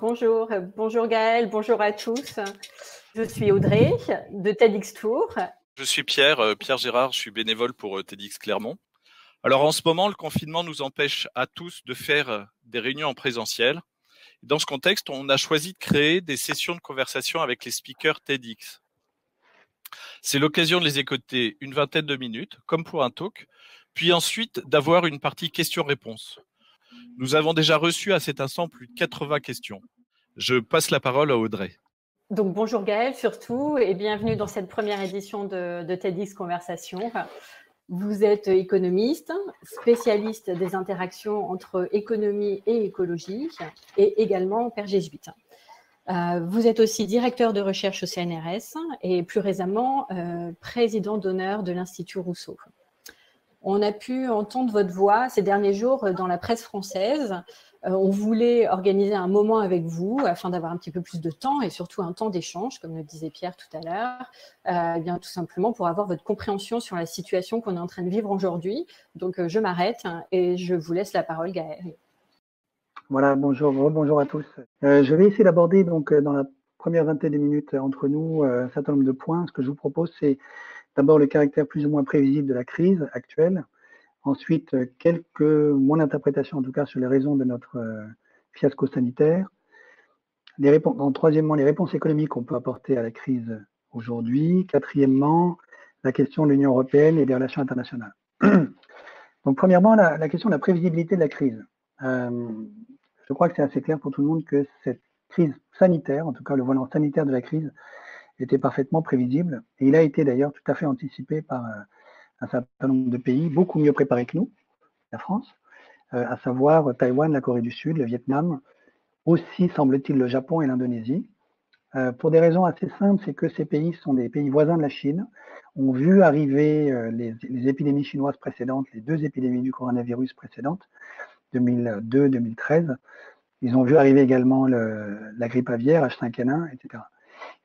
Bonjour Gaël, bonjour à tous. Je suis Audrey de TEDx Tours. Je suis Pierre Gérard, je suis bénévole pour TEDx Clermont. Alors en ce moment, le confinement nous empêche à tous de faire des réunions en présentiel. Dans ce contexte, on a choisi de créer des sessions de conversation avec les speakers TEDx. C'est l'occasion de les écouter une vingtaine de minutes, comme pour un talk, puis ensuite d'avoir une partie questions-réponses. Nous avons déjà reçu à cet instant plus de 80 questions. Je passe la parole à Audrey. Donc bonjour Gaël surtout et bienvenue dans cette première édition de TEDx Conversation. Vous êtes économiste, spécialiste des interactions entre économie et écologie et également père jésuite. Vous êtes aussi directeur de recherche au CNRS et plus récemment président d'honneur de l'Institut Rousseau. On a pu entendre votre voix ces derniers jours dans la presse française. On voulait organiser un moment avec vous afin d'avoir un petit peu plus de temps et surtout un temps d'échange, comme le disait Pierre tout à l'heure, bien tout simplement pour avoir votre compréhension sur la situation qu'on est en train de vivre aujourd'hui. Donc, je m'arrête et je vous laisse la parole, Gaël. Voilà, bonjour à tous. Je vais essayer d'aborder donc dans la première vingtaine de minutes entre nous un certain nombre de points. Ce que je vous propose, c'est d'abord, le caractère plus ou moins prévisible de la crise actuelle. Ensuite, mon interprétation en tout cas sur les raisons de notre fiasco sanitaire. Troisièmement, les réponses économiques qu'on peut apporter à la crise aujourd'hui. Quatrièmement, la question de l'Union européenne et des relations internationales. Donc, premièrement, la question de la prévisibilité de la crise. Je crois que c'est assez clair pour tout le monde que cette crise sanitaire, en tout cas le volant sanitaire de la crise, était parfaitement prévisible et il a été d'ailleurs tout à fait anticipé par un certain nombre de pays beaucoup mieux préparés que nous, la France, à savoir Taïwan, la Corée du Sud, le Vietnam, aussi semble-t-il le Japon et l'Indonésie, pour des raisons assez simples, c'est que ces pays sont des pays voisins de la Chine, ont vu arriver les épidémies chinoises précédentes, les deux épidémies du coronavirus précédentes, 2002-2013, ils ont vu arriver également la grippe aviaire, H5N1, etc.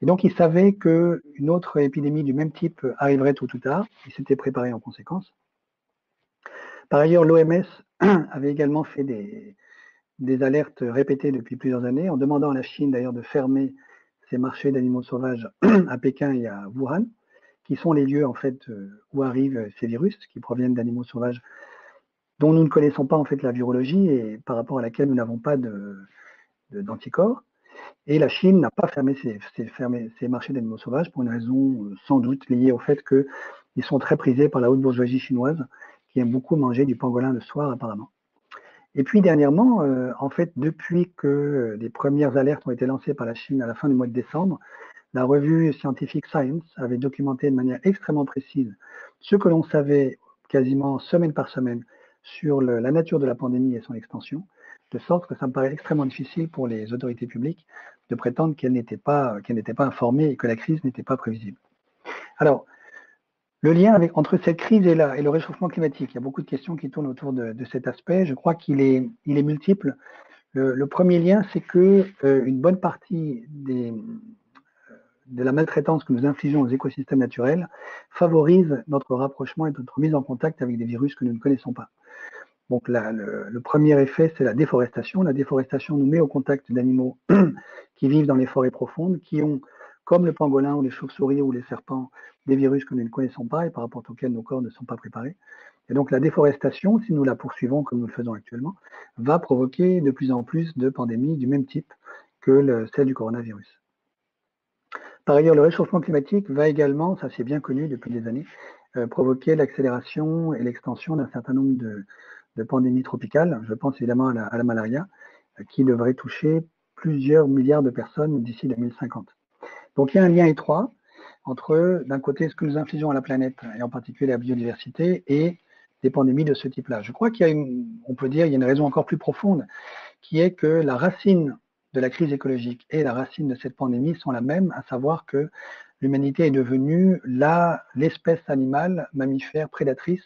Et donc, ils savaient qu'une autre épidémie du même type arriverait tôt ou tard. Ils s'étaient préparés en conséquence. Par ailleurs, l'OMS avait également fait des alertes répétées depuis plusieurs années, en demandant à la Chine d'ailleurs de fermer ses marchés d'animaux sauvages à Pékin et à Wuhan, qui sont les lieux en fait où arrivent ces virus, qui proviennent d'animaux sauvages dont nous ne connaissons pas en fait la virologie et par rapport à laquelle nous n'avons pas d'anticorps. Et la Chine n'a pas fermé ses marchés d'animaux sauvages pour une raison sans doute liée au fait qu'ils sont très prisés par la haute bourgeoisie chinoise qui aime beaucoup manger du pangolin le soir apparemment. Et puis dernièrement, en fait, depuis que les premières alertes ont été lancées par la Chine à la fin du mois de décembre, la revue scientifique Science avait documenté de manière extrêmement précise ce que l'on savait quasiment semaine par semaine sur la nature de la pandémie et son extension. De sorte que ça me paraît extrêmement difficile pour les autorités publiques de prétendre qu'elles n'étaient pas informées et que la crise n'était pas prévisible. Alors, le lien entre cette crise et le réchauffement climatique, il y a beaucoup de questions qui tournent autour de cet aspect. Je crois qu'il est multiple. Le premier lien, c'est qu'une bonne partie de la maltraitance que nous infligeons aux écosystèmes naturels favorise notre rapprochement et notre mise en contact avec des virus que nous ne connaissons pas. Donc le premier effet, c'est la déforestation. La déforestation nous met au contact d'animaux qui vivent dans les forêts profondes, qui ont, comme le pangolin ou les chauves-souris ou les serpents, des virus que nous ne connaissons pas et par rapport auxquels nos corps ne sont pas préparés. Et donc la déforestation, si nous la poursuivons comme nous le faisons actuellement, va provoquer de plus en plus de pandémies du même type que celle du coronavirus. Par ailleurs, le réchauffement climatique va également, ça c'est bien connu depuis des années, provoquer l'accélération et l'extension d'un certain nombre de pandémie tropicale, je pense évidemment à la malaria, qui devrait toucher plusieurs milliards de personnes d'ici 2050. Donc il y a un lien étroit entre, d'un côté, ce que nous infligeons à la planète, et en particulier à la biodiversité, et des pandémies de ce type-là. Je crois qu'il y a une raison encore plus profonde, qui est que la racine de la crise écologique et la racine de cette pandémie sont la même, à savoir que l'humanité est devenue l'espèce animale, mammifère, prédatrice,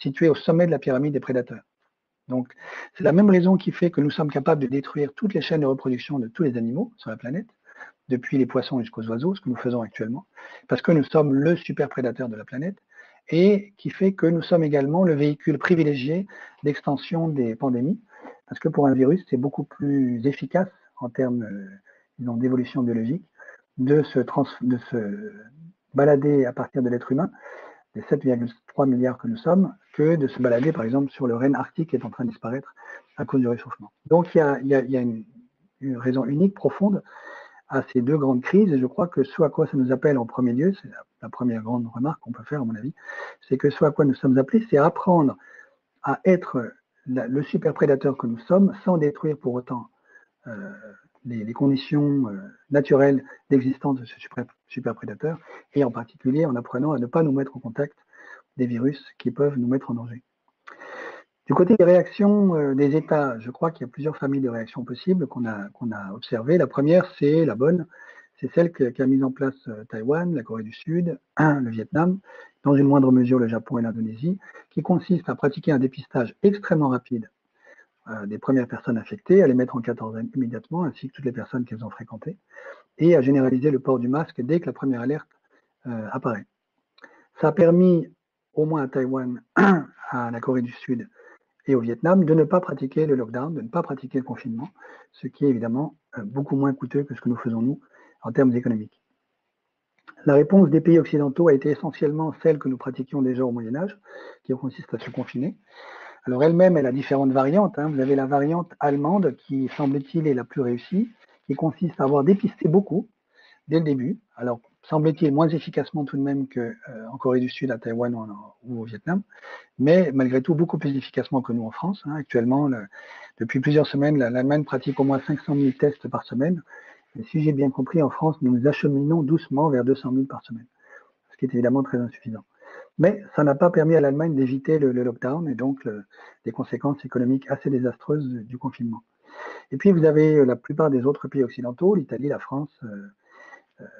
situé au sommet de la pyramide des prédateurs. Donc, c'est la même raison qui fait que nous sommes capables de détruire toutes les chaînes de reproduction de tous les animaux sur la planète, depuis les poissons jusqu'aux oiseaux, ce que nous faisons actuellement, parce que nous sommes le super prédateur de la planète, et qui fait que nous sommes également le véhicule privilégié d'extension des pandémies, parce que pour un virus, c'est beaucoup plus efficace, en termes d'évolution biologique, de se balader à partir de l'être humain, des 7,3 milliards que nous sommes, que de se balader par exemple sur le renne arctique qui est en train de disparaître à cause du réchauffement. Donc il y a une raison unique, profonde, à ces deux grandes crises, et je crois que ce à quoi ça nous appelle en premier lieu, c'est la première grande remarque qu'on peut faire à mon avis, c'est que ce à quoi nous sommes appelés, c'est apprendre à être le super prédateur que nous sommes, sans détruire pour autant les conditions naturelles d'existence de ce super prédateur, et en particulier en apprenant à ne pas nous mettre en contact des virus qui peuvent nous mettre en danger. Du côté des réactions des États, je crois qu'il y a plusieurs familles de réactions possibles qu'on a observées. La première, c'est la bonne, c'est celle qu'a mise en place Taïwan, la Corée du Sud, le Vietnam, dans une moindre mesure le Japon et l'Indonésie, qui consiste à pratiquer un dépistage extrêmement rapide des premières personnes infectées, à les mettre en quatorzaine immédiatement, ainsi que toutes les personnes qu'elles ont fréquentées, et à généraliser le port du masque dès que la première alerte apparaît. Ça a permis, au moins à Taïwan, à la Corée du Sud, et au Vietnam, de ne pas pratiquer le lockdown, de ne pas pratiquer le confinement, ce qui est évidemment beaucoup moins coûteux que ce que nous faisons nous en termes économiques. La réponse des pays occidentaux a été essentiellement celle que nous pratiquions déjà au Moyen-Âge, qui consiste à se confiner. Alors elle-même, elle a différentes variantes. Vous avez la variante allemande qui, semble-t-il, est la plus réussie, qui consiste à avoir dépisté beaucoup dès le début. Alors, semble-t-il moins efficacement tout de même qu'en Corée du Sud, à Taïwan ou au Vietnam, mais malgré tout beaucoup plus efficacement que nous en France. Actuellement, depuis plusieurs semaines, l'Allemagne pratique au moins 500 000 tests par semaine. Et si j'ai bien compris, en France, nous nous acheminons doucement vers 200 000 par semaine, ce qui est évidemment très insuffisant. Mais ça n'a pas permis à l'Allemagne d'éviter le lockdown et donc des conséquences économiques assez désastreuses du confinement. Et puis vous avez la plupart des autres pays occidentaux, l'Italie, la France,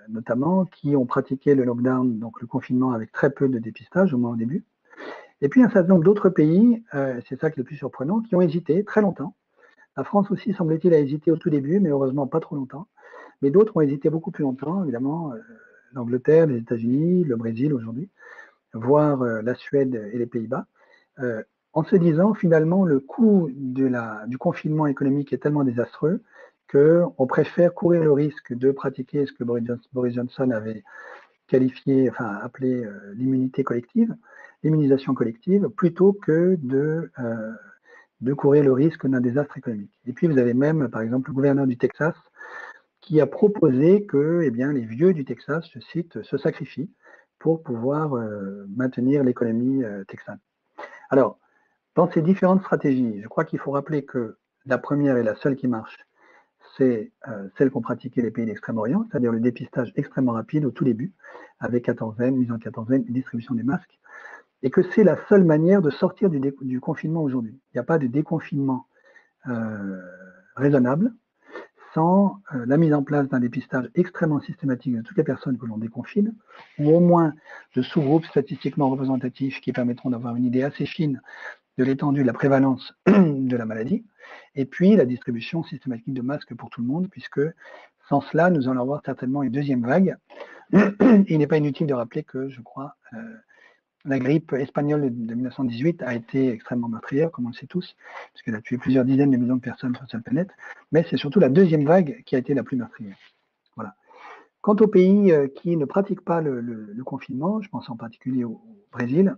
notamment, qui ont pratiqué le lockdown, donc le confinement, avec très peu de dépistage, au moins au début. Et puis un certain nombre d'autres pays, c'est ça qui est le plus surprenant, qui ont hésité très longtemps. La France aussi, semble-t-il, a hésité au tout début, mais heureusement pas trop longtemps. Mais d'autres ont hésité beaucoup plus longtemps, évidemment, l'Angleterre, les États-Unis, le Brésil aujourd'hui, voire la Suède et les Pays-Bas, en se disant finalement le coût du confinement économique est tellement désastreux qu'on préfère courir le risque de pratiquer ce que Boris Johnson avait qualifié, enfin appelé l'immunité collective, l'immunisation collective, plutôt que de courir le risque d'un désastre économique. Et puis vous avez même, par exemple, le gouverneur du Texas qui a proposé que les vieux du Texas, je cite, se sacrifient pour pouvoir maintenir l'économie texane. Alors, dans ces différentes stratégies, je crois qu'il faut rappeler que la première et la seule qui marche, c'est celle qu'ont pratiquée les pays d'Extrême-Orient, c'est-à-dire le dépistage extrêmement rapide au tout début, avec quatorzaine, mise en quatorzaine et distribution des masques, et que c'est la seule manière de sortir du confinement aujourd'hui. Il n'y a pas de déconfinement raisonnable sans la mise en place d'un dépistage extrêmement systématique de toutes les personnes que l'on déconfine, ou au moins de sous-groupes statistiquement représentatifs qui permettront d'avoir une idée assez fine de l'étendue de la prévalence de la maladie, et puis la distribution systématique de masques pour tout le monde, puisque sans cela, nous allons avoir certainement une deuxième vague. Il n'est pas inutile de rappeler que, je crois, la grippe espagnole de 1918 a été extrêmement meurtrière, comme on le sait tous, puisqu'elle a tué plusieurs dizaines de millions de personnes sur cette planète, mais c'est surtout la deuxième vague qui a été la plus meurtrière. Voilà. Quant aux pays qui ne pratiquent pas le confinement, je pense en particulier au Brésil,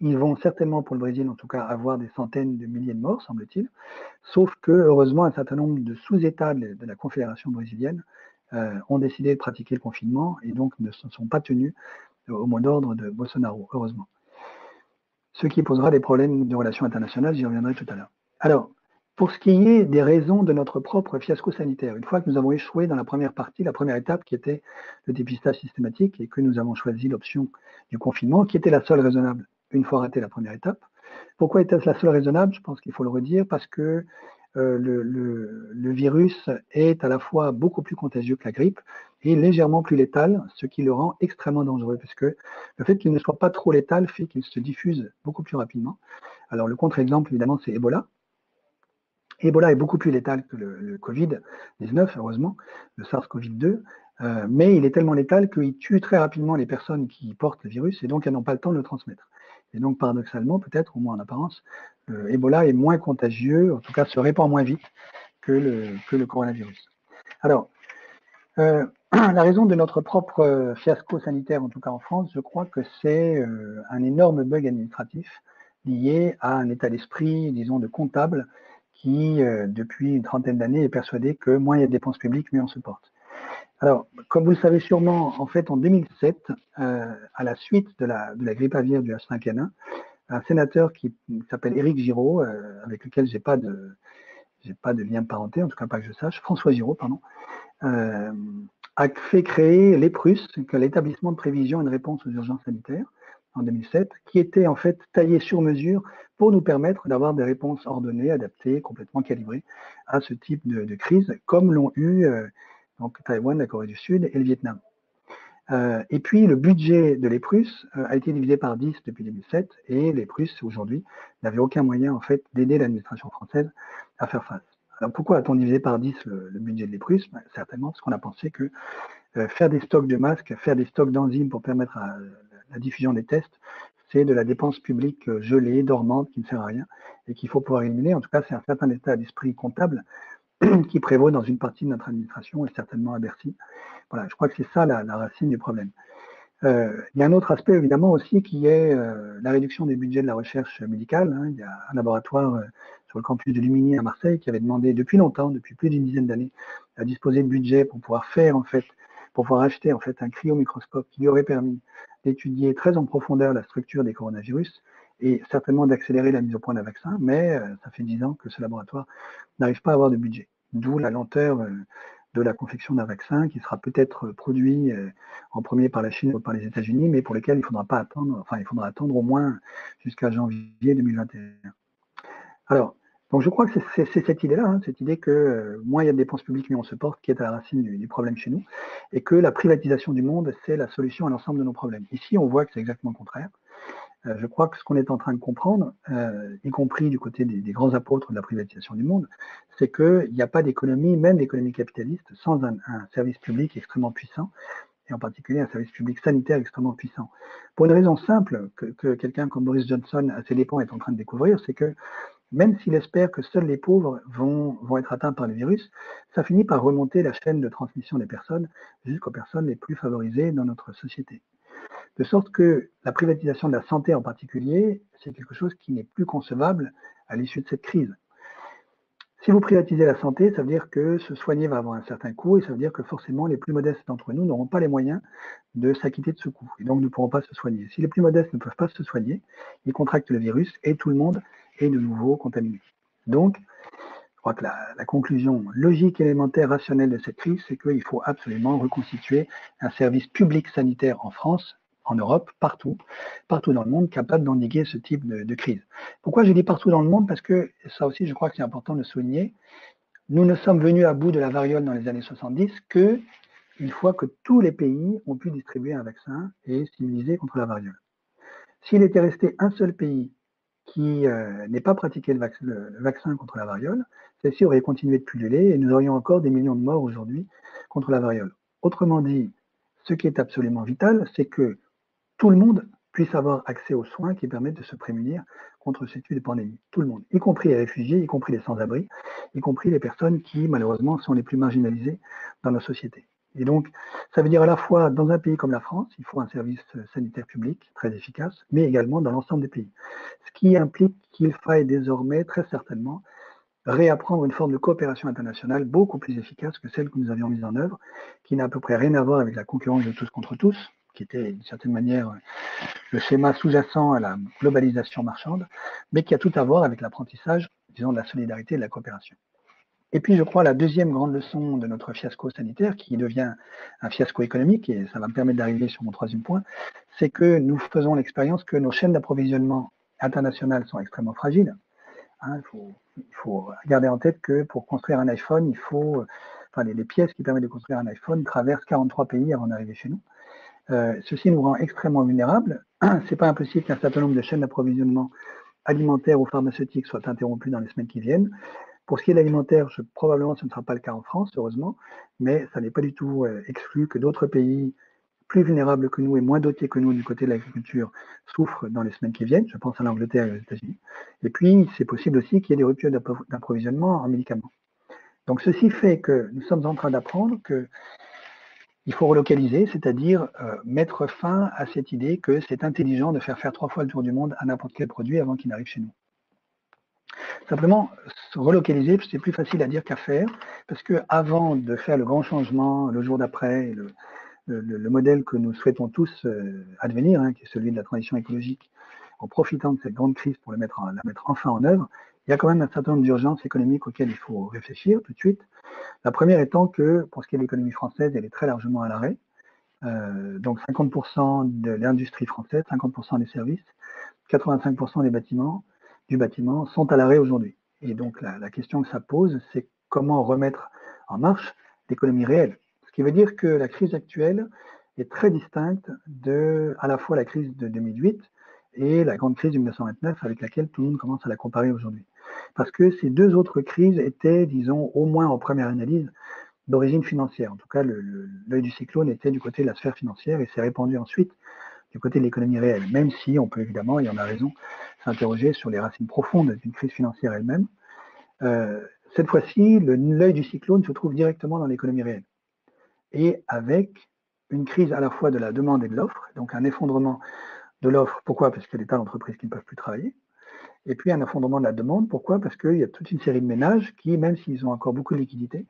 ils vont certainement, pour le Brésil en tout cas, avoir des centaines de milliers de morts, semble-t-il, sauf que, heureusement, un certain nombre de sous-États de la Confédération brésilienne ont décidé de pratiquer le confinement et donc ne se sont pas tenus au mot d'ordre de Bolsonaro, heureusement. Ce qui posera des problèmes de relations internationales, j'y reviendrai tout à l'heure. Alors, pour ce qui est des raisons de notre propre fiasco sanitaire, une fois que nous avons échoué dans la première partie, la première étape qui était le dépistage systématique et que nous avons choisi l'option du confinement, qui était la seule raisonnable, une fois ratée la première étape. Pourquoi était-ce la seule raisonnable? Je pense qu'il faut le redire, parce que le virus est à la fois beaucoup plus contagieux que la grippe et légèrement plus létal, ce qui le rend extrêmement dangereux, parce que le fait qu'il ne soit pas trop létal fait qu'il se diffuse beaucoup plus rapidement. Alors le contre-exemple, évidemment, c'est Ebola. Ebola est beaucoup plus létal que le Covid-19, heureusement, le SARS-CoV-2, mais il est tellement létal qu'il tue très rapidement les personnes qui portent le virus et donc elles n'ont pas le temps de le transmettre. Et donc, paradoxalement, peut-être, au moins en apparence, Ebola est moins contagieux, en tout cas se répand moins vite que le coronavirus. Alors, la raison de notre propre fiasco sanitaire, en tout cas en France, je crois que c'est un énorme bug administratif lié à un état d'esprit, disons, de comptable qui, depuis une trentaine d'années, est persuadé que moins il y a de dépenses publiques, mieux on se porte. Alors, comme vous le savez sûrement, en fait, en 2007, à la suite de la grippe aviaire du H5N1, un sénateur qui s'appelle Éric Giraud, avec lequel je n'ai pas de lien de parenté, en tout cas pas que je sache, François Giraud, pardon, a fait créer l'EPRUS, l'établissement de prévision et de réponse aux urgences sanitaires, en 2007, qui était en fait taillé sur mesure pour nous permettre d'avoir des réponses ordonnées, adaptées, complètement calibrées à ce type de crise, comme l'ont eu donc Taïwan, la Corée du Sud et le Vietnam. Et puis le budget de l'EPRUS a été divisé par 10 depuis 2007 et l'EPRUS aujourd'hui n'avait aucun moyen en fait d'aider l'administration française à faire face. Alors pourquoi a-t-on divisé par 10 le budget de l'EPRUS? Ben, certainement parce qu'on a pensé que faire des stocks de masques, faire des stocks d'enzymes pour permettre la diffusion des tests, c'est de la dépense publique gelée, dormante, qui ne sert à rien et qu'il faut pouvoir éliminer. En tout cas, c'est un certain état d'esprit comptable qui prévaut dans une partie de notre administration et certainement à Bercy. Voilà, je crois que c'est ça la racine du problème. Il y a un autre aspect évidemment aussi qui est la réduction des budgets de la recherche médicale. Hein. Il y a un laboratoire sur le campus de Lumigny à Marseille qui avait demandé depuis longtemps, depuis plus d'une dizaine d'années, à disposer de budget pour pouvoir faire en fait, pour pouvoir acheter en fait un cryomicroscope qui lui aurait permis d'étudier très en profondeur la structure des coronavirus et certainement d'accélérer la mise au point d'un vaccin, mais ça fait 10 ans que ce laboratoire n'arrive pas à avoir de budget. D'où la lenteur de la confection d'un vaccin qui sera peut-être produit en premier par la Chine ou par les États-Unis, mais pour lequel il faudra pas attendre, enfin il faudra attendre au moins jusqu'à janvier 2021. Alors, donc je crois que c'est cette idée-là, hein, cette idée que moins il y a de dépenses publiques, mieux on se porte, qui est à la racine du problème chez nous, et que la privatisation du monde, c'est la solution à l'ensemble de nos problèmes. Ici, on voit que c'est exactement le contraire. Je crois que ce qu'on est en train de comprendre, y compris du côté des grands apôtres de la privatisation du monde, c'est qu'il n'y a pas d'économie, même d'économie capitaliste, sans un service public extrêmement puissant, et en particulier un service public sanitaire extrêmement puissant. Pour une raison simple que quelqu'un comme Boris Johnson, à ses dépens, est en train de découvrir, c'est que même s'il espère que seuls les pauvres vont être atteints par le virus, ça finit par remonter la chaîne de transmission des personnes jusqu'aux personnes les plus favorisées dans notre société. De sorte que la privatisation de la santé en particulier, c'est quelque chose qui n'est plus concevable à l'issue de cette crise. Si vous privatisez la santé, ça veut dire que se soigner va avoir un certain coût et ça veut dire que forcément les plus modestes d'entre nous n'auront pas les moyens de s'acquitter de ce coût et donc ne pourront pas se soigner. Si les plus modestes ne peuvent pas se soigner, ils contractent le virus et tout le monde est de nouveau contaminé. Donc, je crois que la conclusion logique, élémentaire, rationnelle de cette crise, c'est qu'il faut absolument reconstituer un service public sanitaire en France, en Europe, partout dans le monde, capable d'endiguer ce type de crise. Pourquoi je dis partout dans le monde? Parce que, ça aussi, je crois que c'est important de souligner, nous ne sommes venus à bout de la variole dans les années 70 qu'une fois que tous les pays ont pu distribuer un vaccin et s'immuniser contre la variole. S'il était resté un seul pays qui n'ait pas pratiqué le vaccin contre la variole, celle-ci aurait continué de pulluler et nous aurions encore des millions de morts aujourd'hui contre la variole. Autrement dit, ce qui est absolument vital, c'est que tout le monde puisse avoir accès aux soins qui permettent de se prémunir contre ce type de pandémie. Tout le monde, y compris les réfugiés, y compris les sans-abri, y compris les personnes qui, malheureusement, sont les plus marginalisées dans nos sociétés. Et donc, ça veut dire à la fois, dans un pays comme la France, il faut un service sanitaire public très efficace, mais également dans l'ensemble des pays. Ce qui implique qu'il faille désormais, très certainement, réapprendre une forme de coopération internationale beaucoup plus efficace que celle que nous avions mise en œuvre, qui n'a à peu près rien à voir avec la concurrence de tous contre tous, qui était d'une certaine manière le schéma sous-jacent à la globalisation marchande, mais qui a tout à voir avec l'apprentissage, disons, de la solidarité et de la coopération. Et puis, je crois, la deuxième grande leçon de notre fiasco sanitaire, qui devient un fiasco économique, et ça va me permettre d'arriver sur mon troisième point, c'est que nous faisons l'expérience que nos chaînes d'approvisionnement internationales sont extrêmement fragiles. Hein, il faut garder en tête que pour construire un iPhone, les pièces qui permettent de construire un iPhone traversent 43 pays avant d'arriver chez nous. Ceci nous rend extrêmement vulnérables. Ce n'est pas impossible qu'un certain nombre de chaînes d'approvisionnement alimentaire ou pharmaceutique soient interrompues dans les semaines qui viennent. Pour ce qui est de l'alimentaire, probablement ce ne sera pas le cas en France, heureusement, mais ça n'est pas du tout exclu que d'autres pays plus vulnérables que nous et moins dotés que nous du côté de l'agriculture souffrent dans les semaines qui viennent. Je pense à l'Angleterre et aux États-Unis. Et puis, c'est possible aussi qu'il y ait des ruptures d'approvisionnement en médicaments. Donc ceci fait que nous sommes en train d'apprendre qu'il faut relocaliser, c'est-à-dire mettre fin à cette idée que c'est intelligent de faire 3 fois le tour du monde à n'importe quel produit avant qu'il n'arrive chez nous. Simplement, se relocaliser, c'est plus facile à dire qu'à faire, parce qu'avant de faire le grand changement, le jour d'après, le modèle que nous souhaitons tous advenir, hein, qui est celui de la transition écologique, en profitant de cette grande crise pour la mettre enfin en œuvre, il y a quand même un certain nombre d'urgences économiques auxquelles il faut réfléchir tout de suite. La première étant que, pour ce qui est de l'économie française, elle est très largement à l'arrêt. Donc 50% de l'industrie française, 50% des services, 85% des bâtiments, sont à l'arrêt aujourd'hui. Et donc la question que ça pose, c'est comment remettre en marche l'économie réelle. Ce qui veut dire que la crise actuelle est très distincte de à la fois la crise de 2008 et la grande crise de 1929 avec laquelle tout le monde commence à la comparer aujourd'hui. Parce que ces deux autres crises étaient, disons, au moins en première analyse, d'origine financière. En tout cas, l'œil du cyclone était du côté de la sphère financière et s'est répandu ensuite du côté de l'économie réelle, même si on peut évidemment, et on a raison, s'interroger sur les racines profondes d'une crise financière elle-même. Cette fois-ci, l'œil du cyclone se trouve directement dans l'économie réelle. Et avec une crise à la fois de la demande et de l'offre, donc un effondrement de l'offre, pourquoi? Parce qu'il y a des tas d'entreprises qui ne peuvent plus travailler. Et puis un effondrement de la demande, pourquoi? Parce qu'il y a toute une série de ménages qui, même s'ils ont encore beaucoup de liquidités,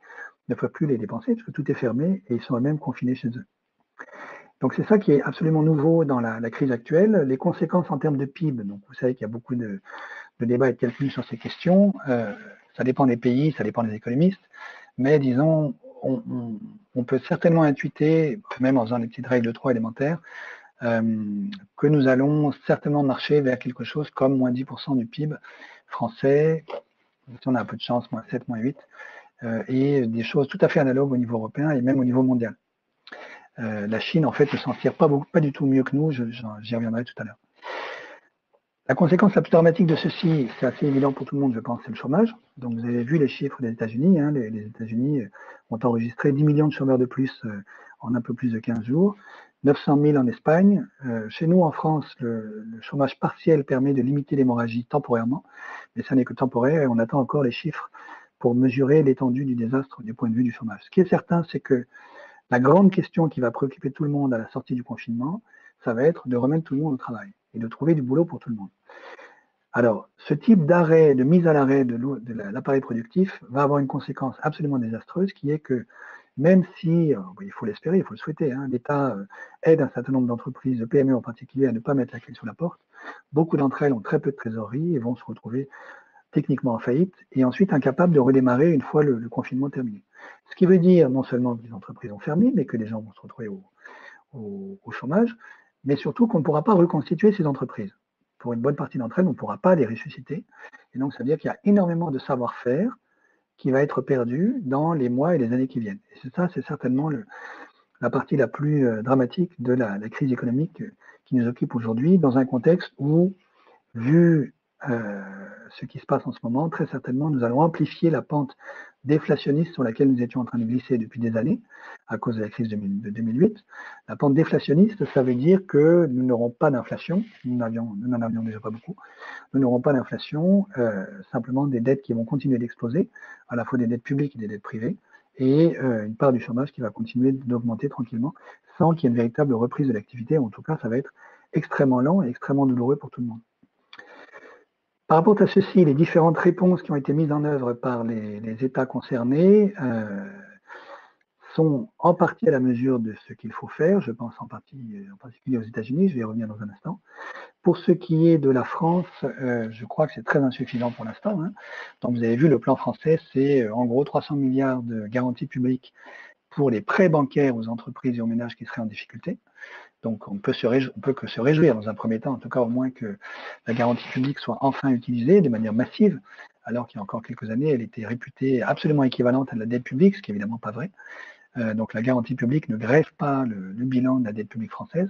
ne peuvent plus les dépenser, parce que tout est fermé et ils sont eux-mêmes confinés chez eux. Donc c'est ça qui est absolument nouveau dans la crise actuelle. Les conséquences en termes de PIB, donc vous savez qu'il y a beaucoup de débats et de calculs sur ces questions, ça dépend des pays, ça dépend des économistes, mais disons, on peut certainement intuiter, même en faisant des petites règles de 3 élémentaires, que nous allons certainement marcher vers quelque chose comme moins 10% du PIB français, si on a un peu de chance, moins 7, moins 8, et des choses tout à fait analogues au niveau européen et même au niveau mondial. La Chine, en fait, ne s'en tire pas du tout mieux que nous, j'y reviendrai tout à l'heure. La conséquence la plus dramatique de ceci, c'est assez évident pour tout le monde, je pense, c'est le chômage. Donc vous avez vu les chiffres des États-Unis, hein, les États-Unis ont enregistré 10 millions de chômeurs de plus en un peu plus de 15 jours, 900 000 en Espagne. Chez nous, en France, le chômage partiel permet de limiter l'hémorragie temporairement, mais ça n'est que temporaire et on attend encore les chiffres pour mesurer l'étendue du désastre du point de vue du chômage. Ce qui est certain, c'est que la grande question qui va préoccuper tout le monde à la sortie du confinement, ça va être de remettre tout le monde au travail et de trouver du boulot pour tout le monde. Alors, ce type d'arrêt, de mise à l'arrêt de l'appareil productif va avoir une conséquence absolument désastreuse qui est que même si, il faut l'espérer, il faut le souhaiter, hein, l'État aide un certain nombre d'entreprises, de PME en particulier, à ne pas mettre la clé sur la porte, beaucoup d'entre elles ont très peu de trésorerie et vont se retrouver techniquement en faillite et ensuite incapables de redémarrer une fois le confinement terminé. Ce qui veut dire non seulement que les entreprises ont fermé, mais que les gens vont se retrouver au chômage, mais surtout qu'on ne pourra pas reconstituer ces entreprises. Pour une bonne partie d'entre elles, on ne pourra pas les ressusciter. Et donc, ça veut dire qu'il y a énormément de savoir-faire qui va être perdu dans les mois et les années qui viennent. Et c'est certainement la partie la plus dramatique de la crise économique qui nous occupe aujourd'hui, dans un contexte où, vu ce qui se passe en ce moment, très certainement, nous allons amplifier la pente déflationniste sur laquelle nous étions en train de glisser depuis des années, à cause de la crise de 2008. La pente déflationniste, ça veut dire que nous n'aurons pas d'inflation, nous n'en avions déjà pas beaucoup, nous n'aurons pas d'inflation, simplement des dettes qui vont continuer d'exploser, à la fois des dettes publiques et des dettes privées, et une part du chômage qui va continuer d'augmenter tranquillement, sans qu'il y ait une véritable reprise de l'activité. En tout cas, ça va être extrêmement lent et extrêmement douloureux pour tout le monde. Par rapport à ceci, les différentes réponses qui ont été mises en œuvre par les États concernés sont en partie à la mesure de ce qu'il faut faire, je pense en particulier aux États-Unis, je vais y revenir dans un instant. Pour ce qui est de la France, je crois que c'est très insuffisant pour l'instant, hein. Donc vous avez vu, le plan français, c'est en gros 300 milliards de garanties publiques pour les prêts bancaires aux entreprises et aux ménages qui seraient en difficulté. Donc on peut que se réjouir dans un premier temps, en tout cas au moins que la garantie publique soit enfin utilisée de manière massive, alors qu'il y a encore quelques années, elle était réputée absolument équivalente à la dette publique, ce qui n'est évidemment pas vrai. Donc la garantie publique ne grève pas le bilan de la dette publique française.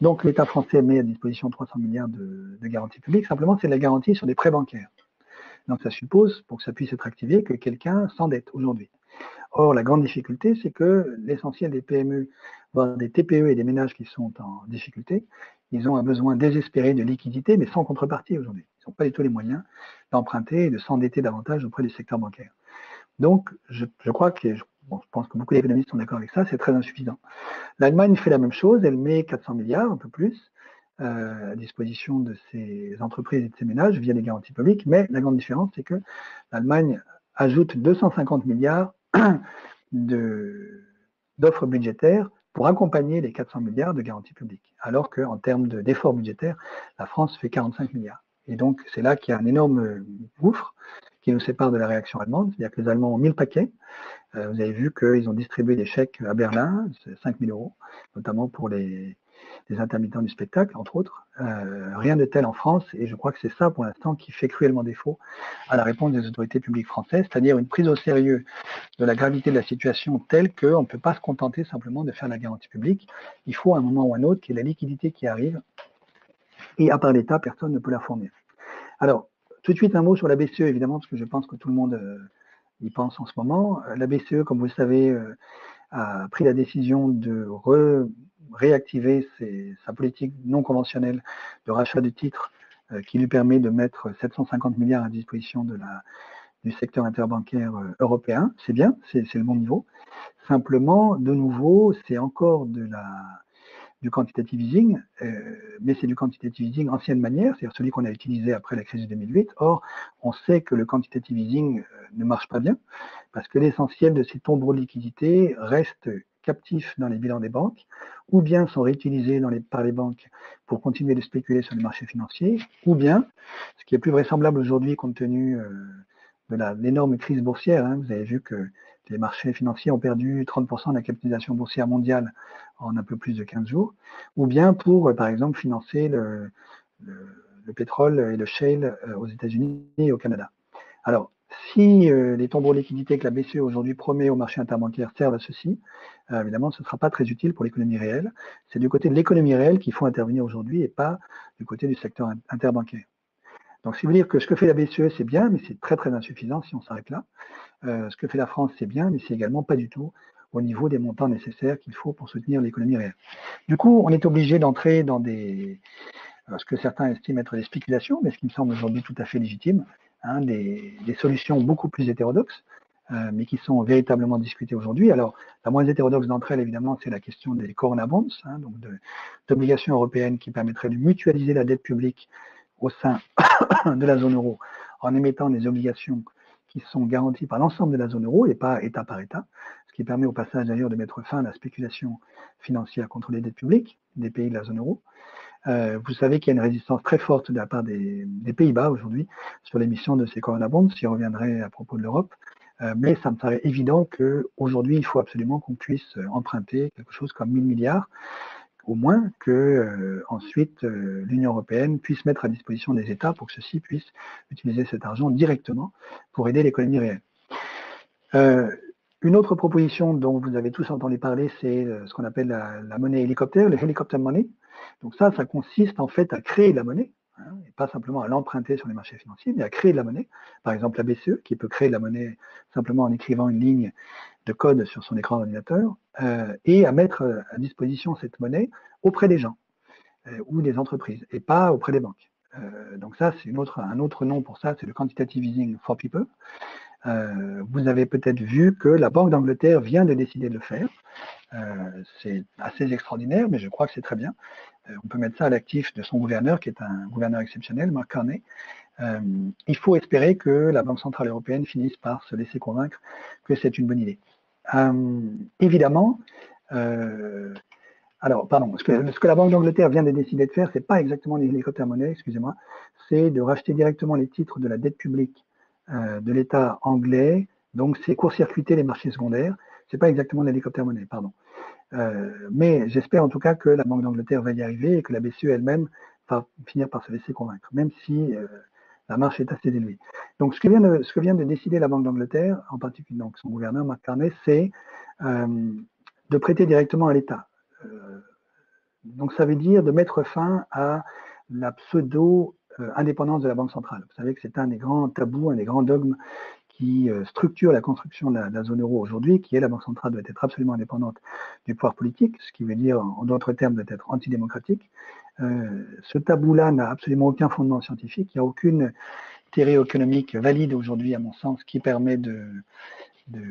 Donc l'État français met à disposition 300 milliards de garantie publique, simplement c'est de la garantie sur des prêts bancaires. Donc ça suppose, pour que ça puisse être activé, que quelqu'un s'endette aujourd'hui. Or, la grande difficulté, c'est que l'essentiel des PME, voire des TPE et des ménages qui sont en difficulté, ils ont un besoin désespéré de liquidité, mais sans contrepartie aujourd'hui. Ils n'ont pas du tout les moyens d'emprunter et de s'endetter davantage auprès du secteur bancaire. Donc, je crois que, bon, je pense que beaucoup d'économistes sont d'accord avec ça, c'est très insuffisant. L'Allemagne fait la même chose, elle met 400 milliards, un peu plus, à disposition de ses entreprises et de ses ménages via des garanties publiques, mais la grande différence, c'est que l'Allemagne ajoute 250 milliards d'offres budgétaires pour accompagner les 400 milliards de garanties publiques, alors qu'en termes d'efforts budgétaires, la France fait 45 milliards. Et donc, c'est là qu'il y a un énorme gouffre qui nous sépare de la réaction allemande, c'est-à-dire que les Allemands ont mis le paquet. Vous avez vu qu'ils ont distribué des chèques à Berlin, 5 000 €, notamment pour les intermittents du spectacle, entre autres. Rien de tel en France, et je crois que c'est ça, pour l'instant, qui fait cruellement défaut à la réponse des autorités publiques françaises, c'est-à-dire une prise au sérieux de la gravité de la situation telle qu'on ne peut pas se contenter simplement de faire la garantie publique. Il faut, à un moment ou à un autre, qu'il y ait la liquidité qui arrive, et à part l'État, personne ne peut la fournir. Alors, tout de suite un mot sur la BCE, évidemment, parce que je pense que tout le monde y pense en ce moment. La BCE, comme vous le savez, a pris la décision de réactiver sa politique non conventionnelle de rachat de titres qui lui permet de mettre 750 milliards à disposition du secteur interbancaire européen. C'est bien, c'est le bon niveau. Simplement, de nouveau, c'est encore du quantitative easing, mais c'est du quantitative easing ancienne manière, c'est-à-dire celui qu'on a utilisé après la crise de 2008. Or, on sait que le quantitative easing ne marche pas bien, parce que l'essentiel de ces tombereaux de liquidités reste captifs dans les bilans des banques, ou bien sont réutilisés par les banques pour continuer de spéculer sur les marchés financiers, ou bien, ce qui est plus vraisemblable aujourd'hui compte tenu de l'énorme crise boursière, hein, vous avez vu que les marchés financiers ont perdu 30% de la capitalisation boursière mondiale en un peu plus de 15 jours, ou bien pour, par exemple, financer le pétrole et le shale aux États-Unis et au Canada. Alors, si les tombereaux de liquidité que la BCE aujourd'hui promet au marché interbancaire servent à ceci, évidemment, ce ne sera pas très utile pour l'économie réelle. C'est du côté de l'économie réelle qu'il faut intervenir aujourd'hui et pas du côté du secteur interbancaire. Donc, ça veut dire que ce que fait la BCE, c'est bien, mais c'est très, très insuffisant si on s'arrête là. Ce que fait la France, c'est bien, mais c'est également pas du tout au niveau des montants nécessaires qu'il faut pour soutenir l'économie réelle. Du coup, on est obligé d'entrer dans ce que certains estiment être des spéculations, mais ce qui me semble aujourd'hui tout à fait légitime, hein, des solutions beaucoup plus hétérodoxes, mais qui sont véritablement discutées aujourd'hui. Alors, la moins hétérodoxe d'entre elles, évidemment, c'est la question des Corona Bonds, hein, donc d'obligations européennes qui permettraient de mutualiser la dette publique au sein de la zone euro en émettant des obligations qui sont garanties par l'ensemble de la zone euro et pas État par État, ce qui permet au passage d'ailleurs de mettre fin à la spéculation financière contre les dettes publiques des pays de la zone euro. Vous savez qu'il y a une résistance très forte de la part des Pays-Bas aujourd'hui sur l'émission de ces Corona Bonds, j'y reviendrai à propos de l'Europe, mais ça me paraît évident qu'aujourd'hui il faut absolument qu'on puisse emprunter quelque chose comme 1000 milliards, au moins que ensuite l'Union européenne puisse mettre à disposition des États pour que ceux-ci puissent utiliser cet argent directement pour aider l'économie réelle. Une autre proposition dont vous avez tous entendu parler, c'est ce qu'on appelle la monnaie hélicoptère, le helicopter money. Donc ça consiste en fait à créer de la monnaie, hein, et pas simplement à l'emprunter sur les marchés financiers, mais à créer de la monnaie. Par exemple la BCE qui peut créer de la monnaie simplement en écrivant une ligne de code sur son écran d'ordinateur, et à mettre à disposition cette monnaie auprès des gens ou des entreprises, et pas auprès des banques. Donc ça, c'est un autre nom pour ça, c'est le quantitative easing for people. Vous avez peut-être vu que la Banque d'Angleterre vient de décider de le faire. C'est assez extraordinaire, mais je crois que c'est très bien. On peut mettre ça à l'actif de son gouverneur, qui est un gouverneur exceptionnel, Mark Carney. Il faut espérer que la Banque Centrale Européenne finisse par se laisser convaincre que c'est une bonne idée. Évidemment, alors pardon, ce que la Banque d'Angleterre vient de décider de faire, c'est pas exactement les hélicoptères monnaie, excusez-moi, c'est de racheter directement les titres de la dette publique de l'État anglais, donc c'est court-circuiter les marchés secondaires, c'est pas exactement l'hélicoptère monnaie, pardon. Mais j'espère en tout cas que la Banque d'Angleterre va y arriver et que la BCE elle-même va finir par se laisser convaincre, même si la marche est assez élevée. Donc, ce que vient de décider la Banque d'Angleterre, en particulier donc son gouverneur, Mark Carney, c'est de prêter directement à l'État. Donc, ça veut dire de mettre fin à la pseudo-indépendance de la Banque centrale. Vous savez que c'est un des grands tabous, un des grands dogmes qui structure la construction de la zone euro aujourd'hui, qui est la Banque centrale doit être absolument indépendante du pouvoir politique, ce qui veut dire, en d'autres termes, doit être antidémocratique. Ce tabou-là n'a absolument aucun fondement scientifique, il n'y a aucune théorie économique valide aujourd'hui, à mon sens, qui permet de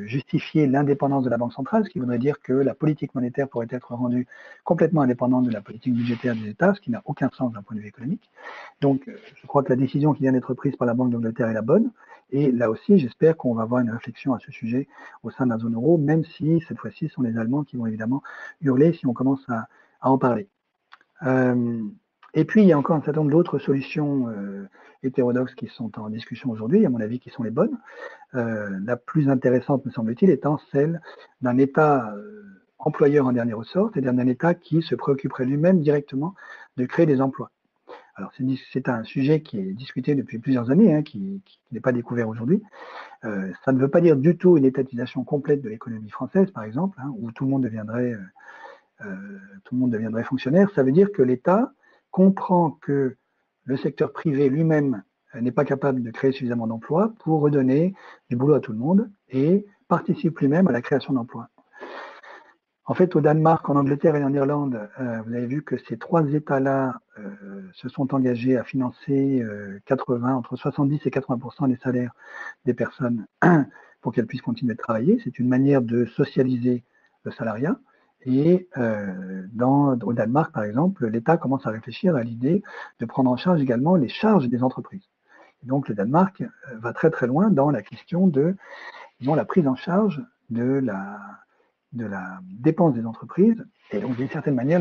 justifier l'indépendance de la Banque centrale, ce qui voudrait dire que la politique monétaire pourrait être rendue complètement indépendante de la politique budgétaire des États, ce qui n'a aucun sens d'un point de vue économique. Donc, je crois que la décision qui vient d'être prise par la Banque d'Angleterre est la bonne. Et là aussi, j'espère qu'on va avoir une réflexion à ce sujet au sein de la zone euro, même si, cette fois-ci, ce sont les Allemands qui vont évidemment hurler si on commence à en parler. Et puis, il y a encore un certain nombre d'autres solutions hétérodoxes qui sont en discussion aujourd'hui, et à mon avis, qui sont les bonnes. La plus intéressante, me semble-t-il, étant celle d'un État employeur en dernier ressort, c'est-à-dire d'un État qui se préoccuperait lui-même directement de créer des emplois. Alors, c'est un sujet qui est discuté depuis plusieurs années, qui n'est pas découvert aujourd'hui. Ça ne veut pas dire du tout une étatisation complète de l'économie française, par exemple, où tout le monde deviendrait fonctionnaire. Ça veut dire que l'État comprend que le secteur privé lui-même n'est pas capable de créer suffisamment d'emplois pour redonner du boulot à tout le monde et participe lui-même à la création d'emplois. En fait, au Danemark, en Angleterre et en Irlande, vous avez vu que ces trois États-là se sont engagés à financer entre 70 et 80% des salaires des personnes pour qu'elles puissent continuer de travailler. C'est une manière de socialiser le salariat. Et au Danemark, par exemple, l'État commence à réfléchir à l'idée de prendre en charge également les charges des entreprises. Et donc, le Danemark va très très loin dans la question de la prise en charge de la dépense des entreprises, et donc d'une certaine manière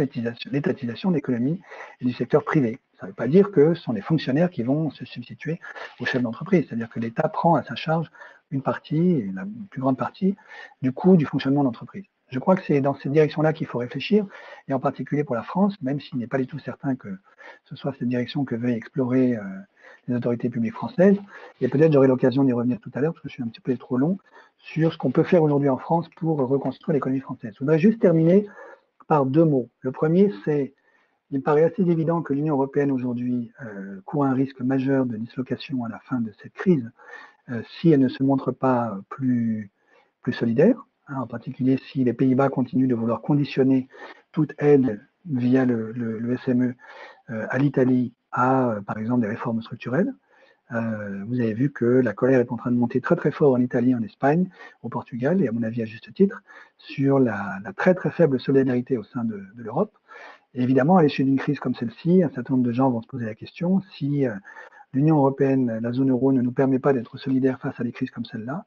l'étatisation de l'économie et du secteur privé. Ça ne veut pas dire que ce sont les fonctionnaires qui vont se substituer aux chefs d'entreprise, c'est-à-dire que l'État prend à sa charge une partie, la plus grande partie, du coût du fonctionnement de l'entreprise. Je crois que c'est dans cette direction-là qu'il faut réfléchir, et en particulier pour la France, même s'il n'est pas du tout certain que ce soit cette direction que veuillent explorer les autorités publiques françaises. Et peut-être j'aurai l'occasion d'y revenir tout à l'heure, parce que je suis un petit peu trop long, sur ce qu'on peut faire aujourd'hui en France pour reconstruire l'économie française. Je voudrais juste terminer par deux mots. Le premier, c'est il me paraît assez évident que l'Union européenne aujourd'hui court un risque majeur de dislocation à la fin de cette crise, si elle ne se montre pas plus solidaire. En particulier si les Pays-Bas continuent de vouloir conditionner toute aide via le SME à l'Italie à, par exemple, des réformes structurelles. Vous avez vu que la colère est en train de monter très très fort en Italie, en Espagne, au Portugal, et à mon avis à juste titre, sur la très très faible solidarité au sein de l'Europe. Évidemment, à l'échelle d'une crise comme celle-ci, un certain nombre de gens vont se poser la question si l'Union européenne, la zone euro, ne nous permet pas d'être solidaires face à des crises comme celle-là,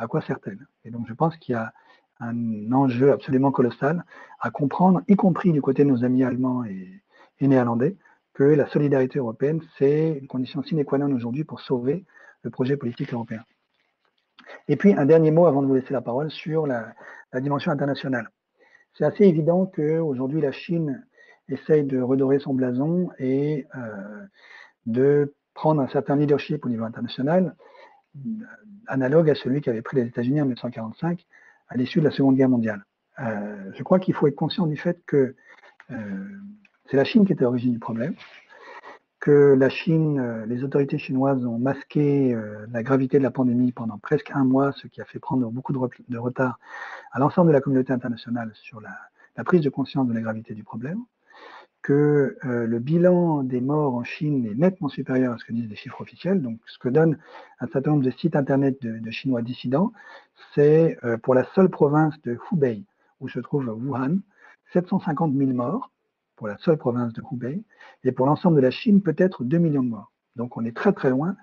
à quoi sert-elle? Et donc je pense qu'il y a un enjeu absolument colossal à comprendre, y compris du côté de nos amis allemands et néerlandais, que la solidarité européenne, c'est une condition sine qua non aujourd'hui pour sauver le projet politique européen. Et puis un dernier mot avant de vous laisser la parole sur la dimension internationale. C'est assez évident qu'aujourd'hui la Chine essaye de redorer son blason et de prendre un certain leadership au niveau international, analogue à celui qu'avaient pris les États-Unis en 1945 à l'issue de la Seconde Guerre mondiale. Je crois qu'il faut être conscient du fait que c'est la Chine qui est à l'origine du problème, que la Chine, les autorités chinoises ont masqué la gravité de la pandémie pendant presque un mois, ce qui a fait prendre beaucoup de retard à l'ensemble de la communauté internationale sur la prise de conscience de la gravité du problème, que le bilan des morts en Chine est nettement supérieur à ce que disent les chiffres officiels. Donc, ce que donne un certain nombre de sites internet de Chinois dissidents, c'est pour la seule province de Hubei, où se trouve Wuhan, 750 000 morts, pour la seule province de Hubei, et pour l'ensemble de la Chine, peut-être 2 millions de morts. Donc, on est très très loin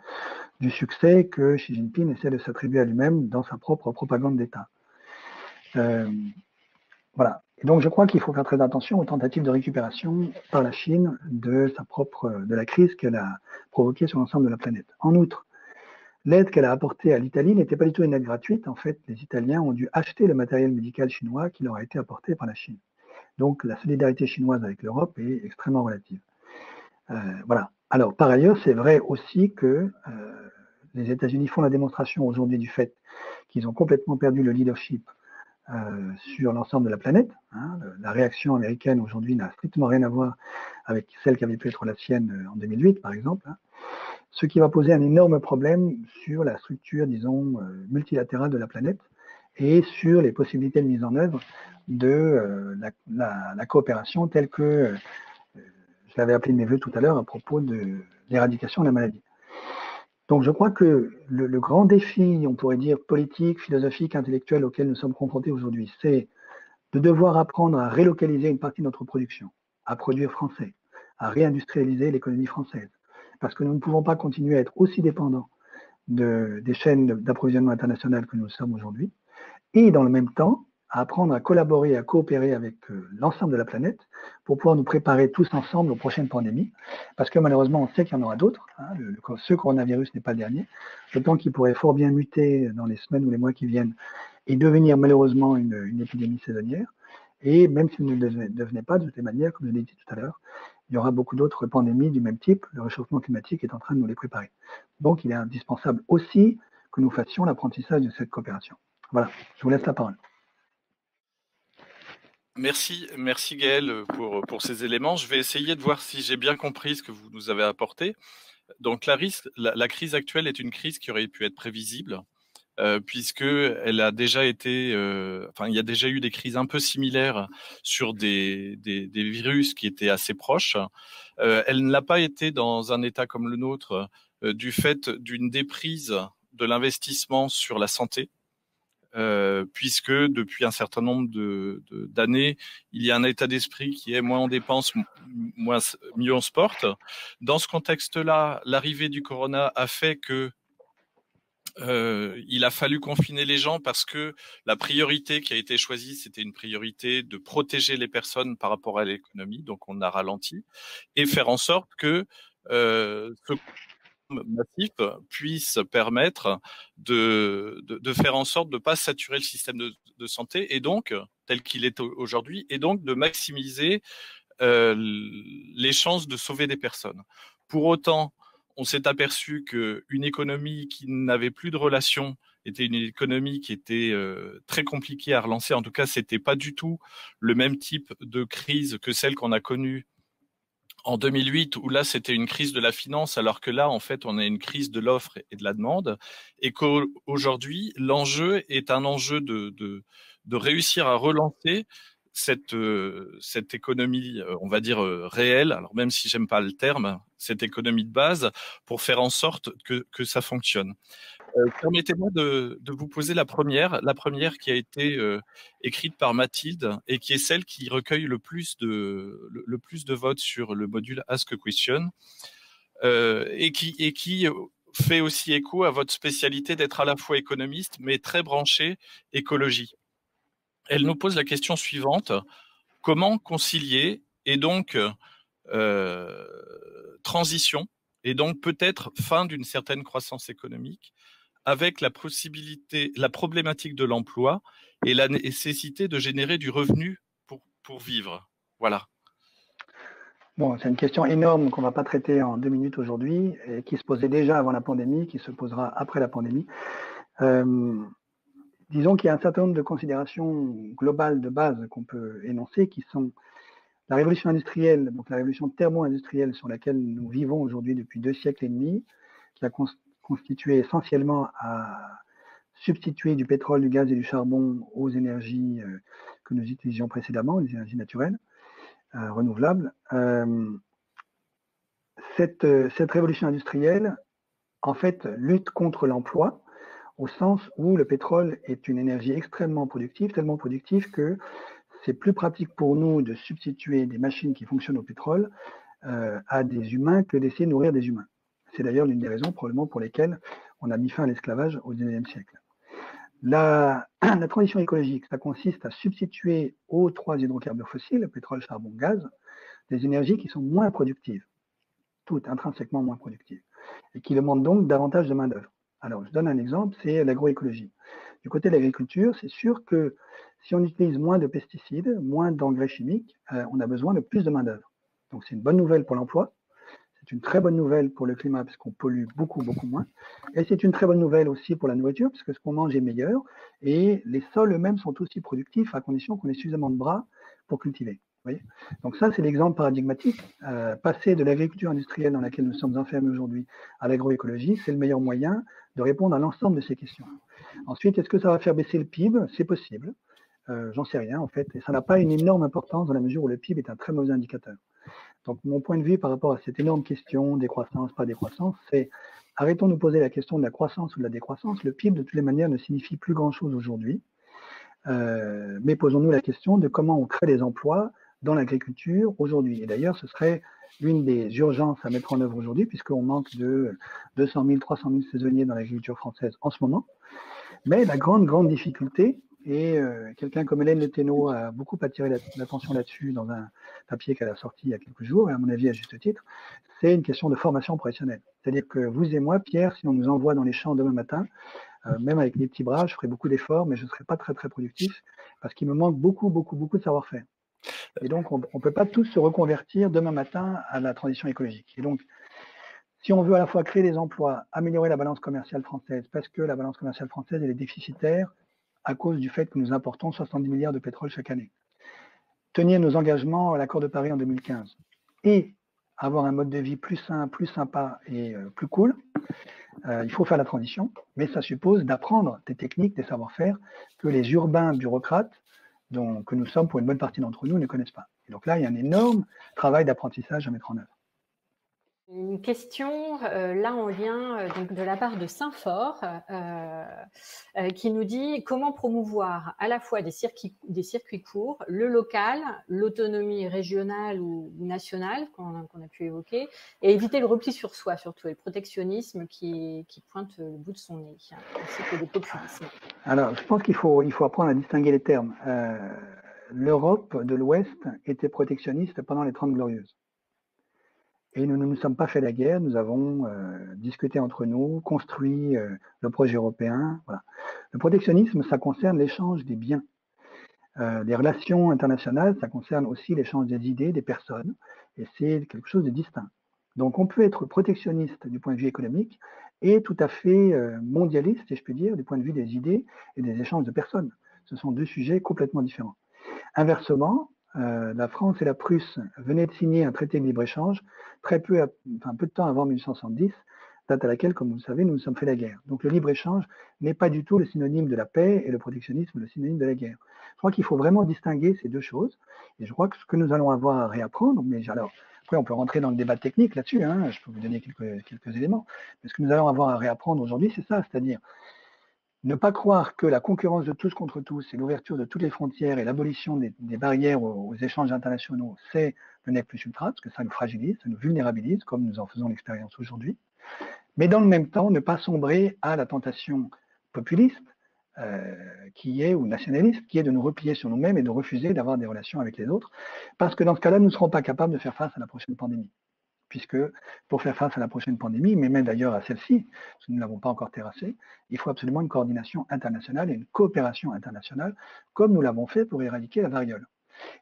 du succès que Xi Jinping essaie de s'attribuer à lui-même dans sa propre propagande d'État. Voilà. Et donc, je crois qu'il faut faire très attention aux tentatives de récupération par la Chine de la crise qu'elle a provoquée sur l'ensemble de la planète. En outre, l'aide qu'elle a apportée à l'Italie n'était pas du tout une aide gratuite. En fait, les Italiens ont dû acheter le matériel médical chinois qui leur a été apporté par la Chine. Donc, la solidarité chinoise avec l'Europe est extrêmement relative. Voilà. Alors, par ailleurs, c'est vrai aussi que les États-Unis font la démonstration aujourd'hui du fait qu'ils ont complètement perdu le leadership sur l'ensemble de la planète. La réaction américaine aujourd'hui n'a strictement rien à voir avec celle qui avait pu être la sienne en 2008, par exemple, ce qui va poser un énorme problème sur la structure, disons, multilatérale de la planète et sur les possibilités de mise en œuvre de la coopération telle que je l'avais appelé de mes voeux tout à l'heure à propos de l'éradication de la maladie. Donc je crois que le grand défi, on pourrait dire politique, philosophique, intellectuel auquel nous sommes confrontés aujourd'hui, c'est de devoir apprendre à relocaliser une partie de notre production, à produire français, à réindustrialiser l'économie française. Parce que nous ne pouvons pas continuer à être aussi dépendants des chaînes d'approvisionnement internationales que nous sommes aujourd'hui. Et dans le même temps, à apprendre à collaborer, à coopérer avec l'ensemble de la planète pour pouvoir nous préparer tous ensemble aux prochaines pandémies. Parce que malheureusement, on sait qu'il y en aura d'autres. Hein. Ce coronavirus n'est pas le dernier. Le temps qu'il pourrait fort bien muter dans les semaines ou les mois qui viennent et devenir malheureusement une épidémie saisonnière. Et même si nous ne le devenait pas, de toutes les manières, comme je l'ai dit tout à l'heure, il y aura beaucoup d'autres pandémies du même type. Le réchauffement climatique est en train de nous les préparer. Donc, il est indispensable aussi que nous fassions l'apprentissage de cette coopération. Voilà, je vous laisse la parole. Merci Gaël pour ces éléments. Je vais essayer de voir si j'ai bien compris ce que vous nous avez apporté. Donc la crise actuelle est une crise qui aurait pu être prévisible, puisqu'elle a déjà été, il y a déjà eu des crises un peu similaires sur des virus qui étaient assez proches. Elle ne l'a pas été dans un État comme le nôtre du fait d'une déprise de l'investissement sur la santé. Puisque depuis un certain nombre d'années, il y a un état d'esprit qui est moins on dépense, mieux on se porte. Dans ce contexte-là, l'arrivée du corona a fait que il a fallu confiner les gens parce que la priorité qui a été choisie, c'était une priorité de protéger les personnes par rapport à l'économie, donc on a ralenti, et faire en sorte que ce massif puisse permettre de faire en sorte de ne pas saturer le système de santé et donc tel qu'il est aujourd'hui et donc de maximiser les chances de sauver des personnes. Pour autant, on s'est aperçu qu'une économie qui n'avait plus de relations était une économie qui était très compliquée à relancer. En tout cas, c'était pas du tout le même type de crise que celle qu'on a connue en 2008, où là, c'était une crise de la finance, alors que là, en fait, on a une crise de l'offre et de la demande, et qu'aujourd'hui, l'enjeu est un enjeu de réussir à relancer cette économie, on va dire, réelle, alors même si j'aime pas le terme, cette économie de base, pour faire en sorte que ça fonctionne. Permettez-moi de vous poser la première qui a été écrite par Mathilde et qui est celle qui recueille le plus de votes sur le module Ask a Question et qui fait aussi écho à votre spécialité d'être à la fois économiste mais très branché écologie. Elle nous pose la question suivante: comment concilier et donc transition et donc peut-être fin d'une certaine croissance économique avec la problématique de l'emploi et la nécessité de générer du revenu pour vivre. Voilà. Bon, c'est une question énorme qu'on ne va pas traiter en 2 minutes aujourd'hui et qui se posait déjà avant la pandémie, qui se posera après la pandémie. Disons qu'il y a un certain nombre de considérations globales de base qu'on peut énoncer qui sont la révolution industrielle, donc la révolution thermo-industrielle sur laquelle nous vivons aujourd'hui depuis 2 siècles et demi, qui a constitué essentiellement à substituer du pétrole, du gaz et du charbon aux énergies que nous utilisions précédemment, les énergies naturelles, renouvelables. Cette révolution industrielle, en fait, lutte contre l'emploi, au sens où le pétrole est une énergie extrêmement productive, tellement productive que c'est plus pratique pour nous de substituer des machines qui fonctionnent au pétrole à des humains que d'essayer de nourrir des humains. C'est d'ailleurs l'une des raisons probablement pour lesquelles on a mis fin à l'esclavage au XIXe siècle. La transition écologique, ça consiste à substituer aux 3 hydrocarbures fossiles, pétrole, charbon, gaz, des énergies qui sont moins productives, toutes intrinsèquement moins productives, et qui demandent donc davantage de main-d'œuvre. Alors, je donne un exemple, c'est l'agroécologie. Du côté de l'agriculture, c'est sûr que si on utilise moins de pesticides, moins d'engrais chimiques, on a besoin de plus de main-d'œuvre. Donc, c'est une bonne nouvelle pour l'emploi, c'est une très bonne nouvelle pour le climat parce qu'on pollue beaucoup, beaucoup moins, et c'est une très bonne nouvelle aussi pour la nourriture parce que ce qu'on mange est meilleur et les sols eux-mêmes sont aussi productifs à condition qu'on ait suffisamment de bras pour cultiver. Vous voyez ? Donc ça, c'est l'exemple paradigmatique. Passer de l'agriculture industrielle dans laquelle nous sommes enfermés aujourd'hui à l'agroécologie, c'est le meilleur moyen de répondre à l'ensemble de ces questions. Ensuite, est-ce que ça va faire baisser le PIB? C'est possible. J'en sais rien, en fait. Et ça n'a pas une énorme importance dans la mesure où le PIB est un très mauvais indicateur. Donc, mon point de vue par rapport à cette énorme question, décroissance, pas décroissance, c'est Arrêtons de nous poser la question de la croissance ou de la décroissance. Le PIB, de toutes les manières, ne signifie plus grand-chose aujourd'hui. Mais posons-nous la question de comment on crée des emplois dans l'agriculture aujourd'hui. Et d'ailleurs, ce serait l'une des urgences à mettre en œuvre aujourd'hui, puisqu'on manque de 200 000, 300 000 saisonniers dans l'agriculture française en ce moment. Mais la grande difficulté, et quelqu'un comme Hélène Le Ténault a beaucoup attiré l'attention là-dessus dans un papier qu'elle a sorti il y a quelques jours, et à mon avis à juste titre, c'est une question de formation professionnelle. C'est-à-dire que vous et moi, Pierre, si on nous envoie dans les champs demain matin, même avec mes petits bras, je ferai beaucoup d'efforts, mais je ne serai pas très productif, parce qu'il me manque beaucoup de savoir-faire. Et donc, on ne peut pas tous se reconvertir demain matin à la transition écologique. Et donc, si on veut à la fois créer des emplois, améliorer la balance commerciale française, parce que la balance commerciale française, elle est déficitaire à cause du fait que nous importons 70 milliards de pétrole chaque année. Tenir nos engagements à l'accord de Paris en 2015 et avoir un mode de vie plus sain, plus sympa et plus cool, il faut faire la transition, mais ça suppose d'apprendre des techniques, des savoir-faire que les urbains bureaucrates que nous sommes pour une bonne partie d'entre nous ne connaissent pas. Et donc là, il y a un énorme travail d'apprentissage à mettre en œuvre. Une question là en lien donc de la part de Saint-Fort qui nous dit comment promouvoir à la fois des circuits courts, le local, l'autonomie régionale ou nationale qu'on a pu évoquer et éviter le repli sur soi surtout et le protectionnisme qui pointe le bout de son nez ainsi que le populisme. Alors je pense qu'il faut apprendre à distinguer les termes. L'Europe de l'Ouest était protectionniste pendant les 30 Glorieuses. Et nous ne nous sommes pas fait la guerre, nous avons discuté entre nous, construit le projet européen. Voilà. Le protectionnisme, ça concerne l'échange des biens. Les relations internationales, ça concerne aussi l'échange des idées, des personnes, et c'est quelque chose de distinct. Donc on peut être protectionniste du point de vue économique et tout à fait mondialiste, si je puis dire, du point de vue des idées et des échanges de personnes. Ce sont deux sujets complètement différents. Inversement, la France et la Prusse venaient de signer un traité de libre-échange peu de temps avant 1870, date à laquelle, comme vous le savez, nous nous sommes fait la guerre. Donc le libre-échange n'est pas du tout le synonyme de la paix et le protectionnisme le synonyme de la guerre. Je crois qu'il faut vraiment distinguer ces deux choses et je crois que ce que nous allons avoir à réapprendre, mais alors après on peut rentrer dans le débat technique là-dessus, hein, je peux vous donner quelques éléments, mais ce que nous allons avoir à réapprendre aujourd'hui c'est ça, c'est-à-dire ne pas croire que la concurrence de tous contre tous et l'ouverture de toutes les frontières et l'abolition des barrières aux échanges internationaux, c'est le nec plus ultra, parce que ça nous fragilise, ça nous vulnérabilise, comme nous en faisons l'expérience aujourd'hui. Mais dans le même temps, ne pas sombrer à la tentation populiste ou nationaliste, qui est de nous replier sur nous-mêmes et de refuser d'avoir des relations avec les autres, parce que dans ce cas-là, nous ne serons pas capables de faire face à la prochaine pandémie. Puisque pour faire face à la prochaine pandémie, mais même d'ailleurs à celle-ci, parce que nous ne l'avons pas encore terrassée, il faut absolument une coordination internationale et une coopération internationale, comme nous l'avons fait pour éradiquer la variole.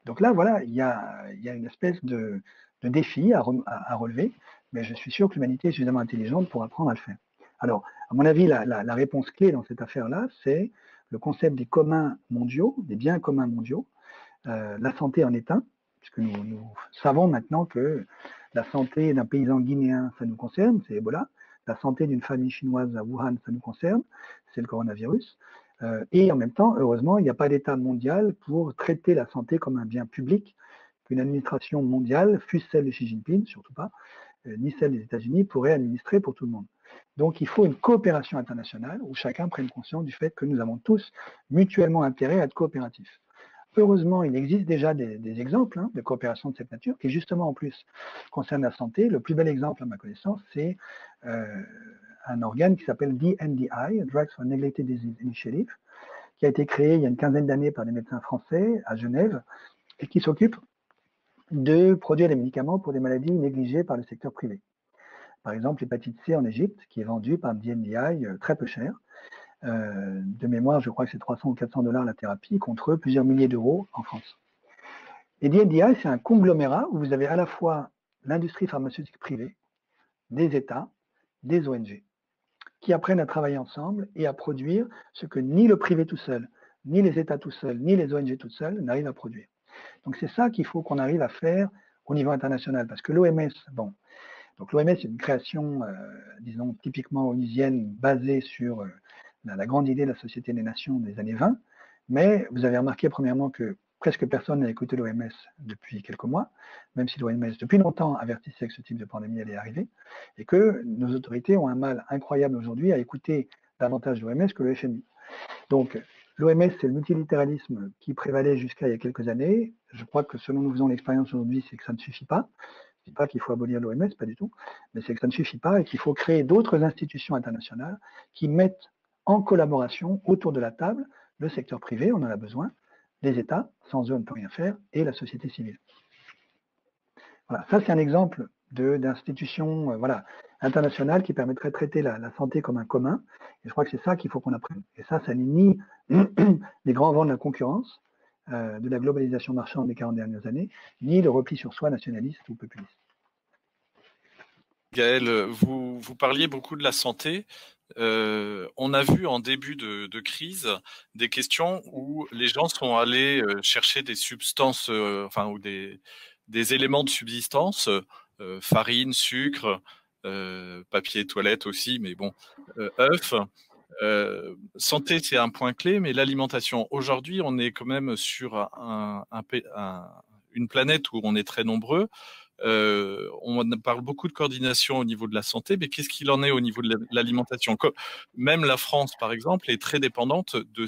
Donc là, voilà, il y a une espèce de défi à relever, mais je suis sûr que l'humanité est suffisamment intelligente pour apprendre à le faire. Alors, à mon avis, la réponse clé dans cette affaire-là, c'est le concept des communs mondiaux, des biens communs mondiaux. La santé en est un, puisque nous savons maintenant que la santé d'un paysan guinéen, ça nous concerne, c'est Ebola. La santé d'une famille chinoise à Wuhan, ça nous concerne, c'est le coronavirus. Et en même temps, heureusement, il n'y a pas d'État mondial pour traiter la santé comme un bien public qu'une administration mondiale, fût celle de Xi Jinping, surtout pas, ni celle des États-Unis, pourrait administrer pour tout le monde. Donc il faut une coopération internationale où chacun prenne conscience du fait que nous avons tous mutuellement intérêt à être coopératifs. Heureusement, il existe déjà des exemples de coopération de cette nature qui, justement, en plus, concerne la santé. Le plus bel exemple, à ma connaissance, c'est un organe qui s'appelle DNDI, Drugs for Neglected Disease Initiative, qui a été créé il y a une quinzaine d'années par des médecins français à Genève et qui s'occupe de produire des médicaments pour des maladies négligées par le secteur privé. Par exemple, l'hépatite C en Égypte, qui est vendue par DNDI très peu cher. De mémoire, je crois que c'est 300 ou 400 dollars la thérapie, contre plusieurs milliers d'euros en France. Et DNDI, c'est un conglomérat où vous avez à la fois l'industrie pharmaceutique privée, des États, des ONG, qui apprennent à travailler ensemble et à produire ce que ni le privé tout seul, ni les États tout seuls, ni les ONG tout seuls n'arrivent à produire. Donc c'est ça qu'il faut qu'on arrive à faire au niveau international, parce que l'OMS, donc l'OMS est une création, disons, typiquement onusienne, basée sur la grande idée de la Société des Nations des années 20, mais vous avez remarqué premièrement que presque personne n'a écouté l'OMS depuis quelques mois, même si l'OMS depuis longtemps avertissait que ce type de pandémie allait arriver, et que nos autorités ont un mal incroyable aujourd'hui à écouter davantage l'OMS que le FMI. Donc, l'OMS, c'est le multilatéralisme qui prévalait jusqu'à il y a quelques années. Je crois que selon nous faisons l'expérience aujourd'hui, c'est que ça ne suffit pas. Je ne dis pas qu'il faut abolir l'OMS, pas du tout, mais c'est que ça ne suffit pas et qu'il faut créer d'autres institutions internationales qui mettent en collaboration autour de la table le secteur privé, on en a besoin, les États, sans eux on ne peut rien faire, et la société civile. Voilà, ça c'est un exemple d'institution internationale qui permettrait de traiter la santé comme un commun, et je crois que c'est ça qu'il faut qu'on apprenne. Et ça, ça n'est ni les grands vents de la concurrence, de la globalisation marchande des 40 dernières années, ni le repli sur soi nationaliste ou populiste. Gaël, vous parliez beaucoup de la santé. On a vu en début de crise des questions où les gens sont allés chercher des substances, ou des éléments de subsistance, farine, sucre, papier, toilette aussi, mais bon, œufs. Santé, c'est un point clé, mais l'alimentation. Aujourd'hui, on est quand même sur une planète où on est très nombreux. On parle beaucoup de coordination au niveau de la santé, mais qu'est-ce qu'il en est au niveau de l'alimentation? Même la France, par exemple, est très dépendante de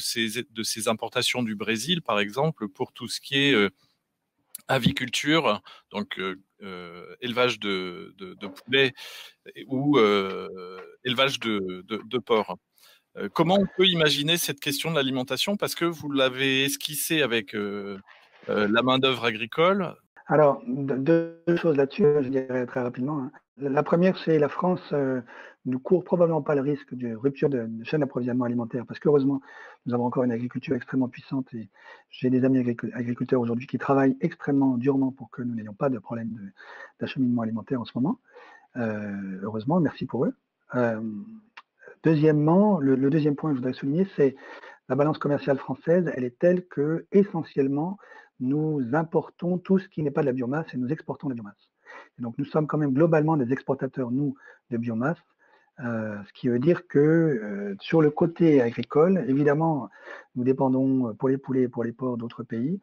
ses importations du Brésil, par exemple, pour tout ce qui est aviculture, donc élevage de poulets ou élevage de porcs. Comment on peut imaginer cette question de l'alimentation? Parce que vous l'avez esquissé avec la main-d'œuvre agricole. Alors, deux choses là-dessus, je dirais très rapidement. La première, c'est la France ne court probablement pas le risque de rupture de chaîne d'approvisionnement alimentaire, parce qu'heureusement, nous avons encore une agriculture extrêmement puissante et j'ai des amis agriculteurs aujourd'hui qui travaillent extrêmement durement pour que nous n'ayons pas de problème d'acheminement alimentaire en ce moment. Heureusement, merci pour eux. Deuxièmement, le deuxième point que je voudrais souligner, c'est la balance commerciale française, elle est telle que, essentiellement, nous importons tout ce qui n'est pas de la biomasse et nous exportons de la biomasse. Et donc, nous sommes quand même globalement des exportateurs, nous, de biomasse, ce qui veut dire que sur le côté agricole, évidemment, nous dépendons pour les poulets et pour les porcs d'autres pays,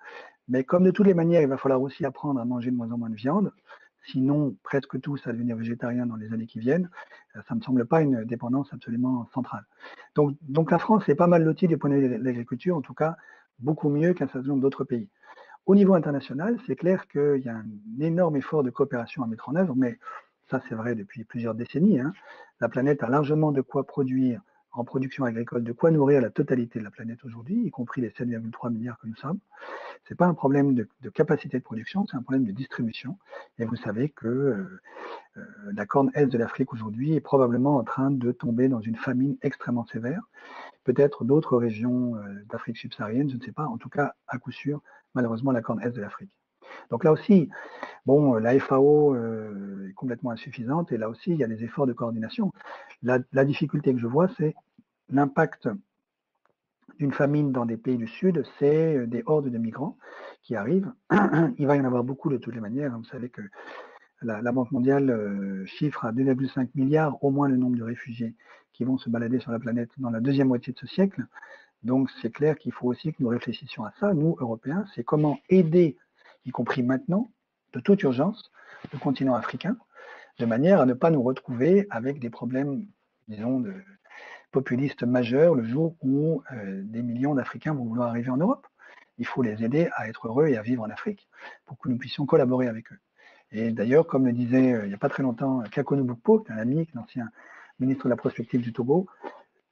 mais comme de toutes les manières, il va falloir aussi apprendre à manger de moins en moins de viande, sinon presque tous à devenir végétariens dans les années qui viennent, ça ne me semble pas une dépendance absolument centrale. Donc la France est pas mal lotie du point de vue de l'agriculture, en tout cas, beaucoup mieux qu'un certain nombre d'autres pays. Au niveau international, c'est clair qu'il y a un énorme effort de coopération à mettre en œuvre, mais ça c'est vrai depuis plusieurs décennies. La planète a largement de quoi produire en production agricole, de quoi nourrir la totalité de la planète aujourd'hui, y compris les 7,3 milliards que nous sommes. Ce n'est pas un problème de capacité de production, c'est un problème de distribution. Et vous savez que la corne est de l'Afrique aujourd'hui est probablement en train de tomber dans une famine extrêmement sévère. Peut-être d'autres régions d'Afrique subsaharienne, je ne sais pas, en tout cas, à coup sûr, malheureusement, la corne est de l'Afrique. Donc là aussi, bon, la FAO est complètement insuffisante et là aussi, il y a des efforts de coordination. La difficulté que je vois, c'est l'impact d'une famine dans des pays du Sud, c'est des hordes de migrants qui arrivent. Il va y en avoir beaucoup de toutes les manières. Vous savez que la Banque mondiale chiffre à 2,5 milliards au moins le nombre de réfugiés qui vont se balader sur la planète dans la deuxième moitié de ce siècle. Donc c'est clair qu'il faut aussi que nous réfléchissions à ça, nous, Européens, c'est comment aider, y compris maintenant, de toute urgence, le continent africain, de manière à ne pas nous retrouver avec des problèmes, disons, de populistes majeurs le jour où des millions d'Africains vont vouloir arriver en Europe. Il faut les aider à être heureux et à vivre en Afrique pour que nous puissions collaborer avec eux. Et d'ailleurs, comme le disait il n'y a pas très longtemps Kakonu Bukpo, un ami, l'ancien ministre de la prospective du Togo,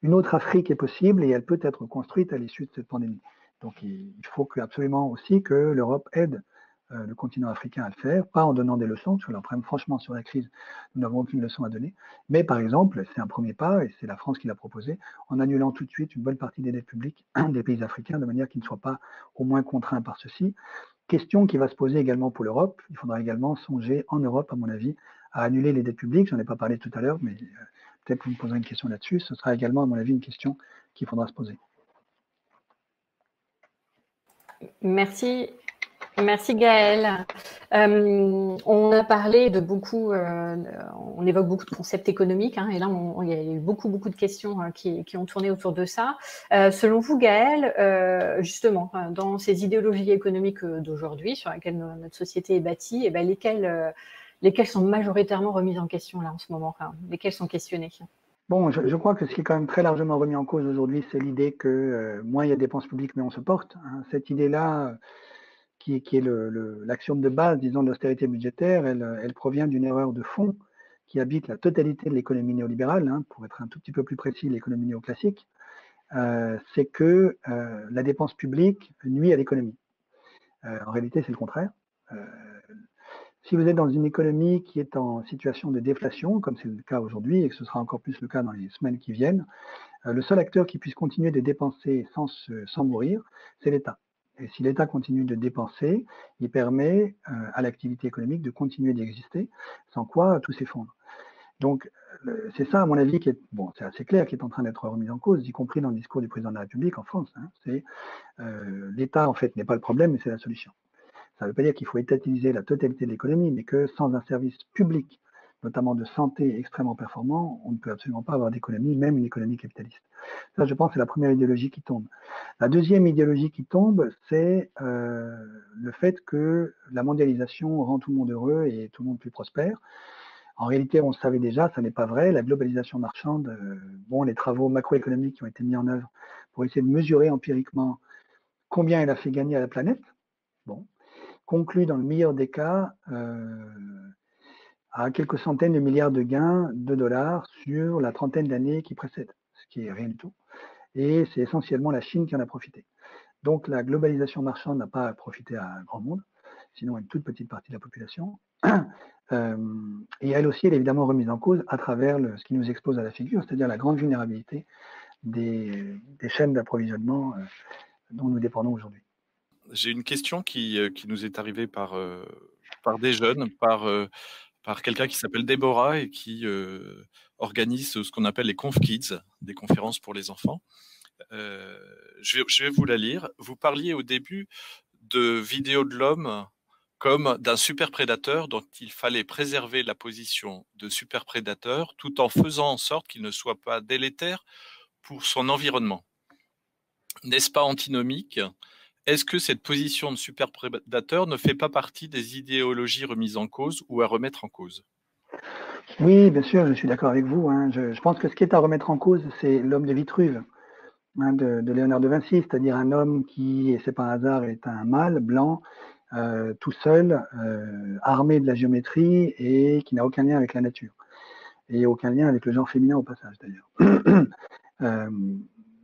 une autre Afrique est possible et elle peut être construite à l'issue de cette pandémie. Donc il faut absolument aussi que l'Europe aide le continent africain à le faire, pas en donnant des leçons, parce que leur problème, franchement, sur la crise, nous n'avons aucune leçon à donner, mais par exemple, c'est un premier pas, et c'est la France qui l'a proposé, en annulant tout de suite une bonne partie des dettes publiques des pays africains, de manière qu'ils ne soient pas au moins contraints par ceci. Question qui va se poser également pour l'Europe, il faudra également songer en Europe, à mon avis, à annuler les dettes publiques, j'en ai pas parlé tout à l'heure, mais peut-être que vous me poserez une question là-dessus, ce sera également, à mon avis, une question qu'il faudra se poser. Merci. Merci Gaël. On a parlé de beaucoup, on évoque beaucoup de concepts économiques, hein, et là, il y a eu beaucoup de questions qui ont tourné autour de ça. Selon vous, Gaël, justement, dans ces idéologies économiques d'aujourd'hui, sur lesquelles notre société est bâtie, et ben, lesquelles sont majoritairement remises en question là en ce moment, hein, lesquelles sont questionnées? Bon, je crois que ce qui est quand même très largement remis en cause aujourd'hui, c'est l'idée que moins il y a dépenses publiques, mais on se porte. Hein. Cette idée-là, qui est l'axiome de base, disons, de l'austérité budgétaire, elle provient d'une erreur de fond qui habite la totalité de l'économie néolibérale, hein, pour être un tout petit peu plus précis, l'économie néoclassique, c'est que la dépense publique nuit à l'économie. En réalité, c'est le contraire. Si vous êtes dans une économie qui est en situation de déflation, comme c'est le cas aujourd'hui et que ce sera encore plus le cas dans les semaines qui viennent, le seul acteur qui puisse continuer de dépenser sans mourir, c'est l'État. Et si l'État continue de dépenser, il permet à l'activité économique de continuer d'exister, sans quoi tout s'effondre. Donc, c'est ça, à mon avis, qui est, bon, c'est assez clair, qui est en train d'être remis en cause, y compris dans le discours du président de la République en France. Hein, c'est l'État, en fait, n'est pas le problème, mais c'est la solution. Ça ne veut pas dire qu'il faut étatiser la totalité de l'économie, mais que sans un service public, notamment de santé, extrêmement performant, on ne peut absolument pas avoir d'économie, même une économie capitaliste. Ça, je pense, c'est la première idéologie qui tombe. La deuxième idéologie qui tombe, c'est le fait que la mondialisation rend tout le monde heureux et tout le monde plus prospère. En réalité, on le savait déjà, ça n'est pas vrai. La globalisation marchande, bon, les travaux macroéconomiques qui ont été mis en œuvre pour essayer de mesurer empiriquement combien elle a fait gagner à la planète, bon, conclut dans le meilleur des cas à quelques centaines de milliards de gains de dollars sur la trentaine d'années qui précèdent, ce qui est rien du tout. Et c'est essentiellement la Chine qui en a profité. Donc la globalisation marchande n'a pas profité à un grand monde, sinon à une toute petite partie de la population. Et elle aussi, elle est évidemment remise en cause à travers ce qui nous expose à la figure, c'est-à-dire la grande vulnérabilité des chaînes d'approvisionnement dont nous dépendons aujourd'hui. J'ai une question qui nous est arrivée par des jeunes, par quelqu'un qui s'appelle Déborah et qui organise ce qu'on appelle les Conf Kids, des conférences pour les enfants. Je vais vous la lire. Vous parliez au début de vidéos de l'homme comme d'un super prédateur dont il fallait préserver la position de super prédateur tout en faisant en sorte qu'il ne soit pas délétère pour son environnement. N'est-ce pas antinomique ? Est-ce que cette position de super prédateur ne fait pas partie des idéologies remises en cause ou à remettre en cause? Oui, bien sûr, je suis d'accord avec vous. Hein. Je pense que ce qui est à remettre en cause, c'est l'homme de Vitruve, hein, de Léonard de Vinci, c'est-à-dire un homme qui, et c'est pas un hasard, est un mâle blanc, tout seul, armé de la géométrie et qui n'a aucun lien avec la nature. Et aucun lien avec le genre féminin au passage, d'ailleurs.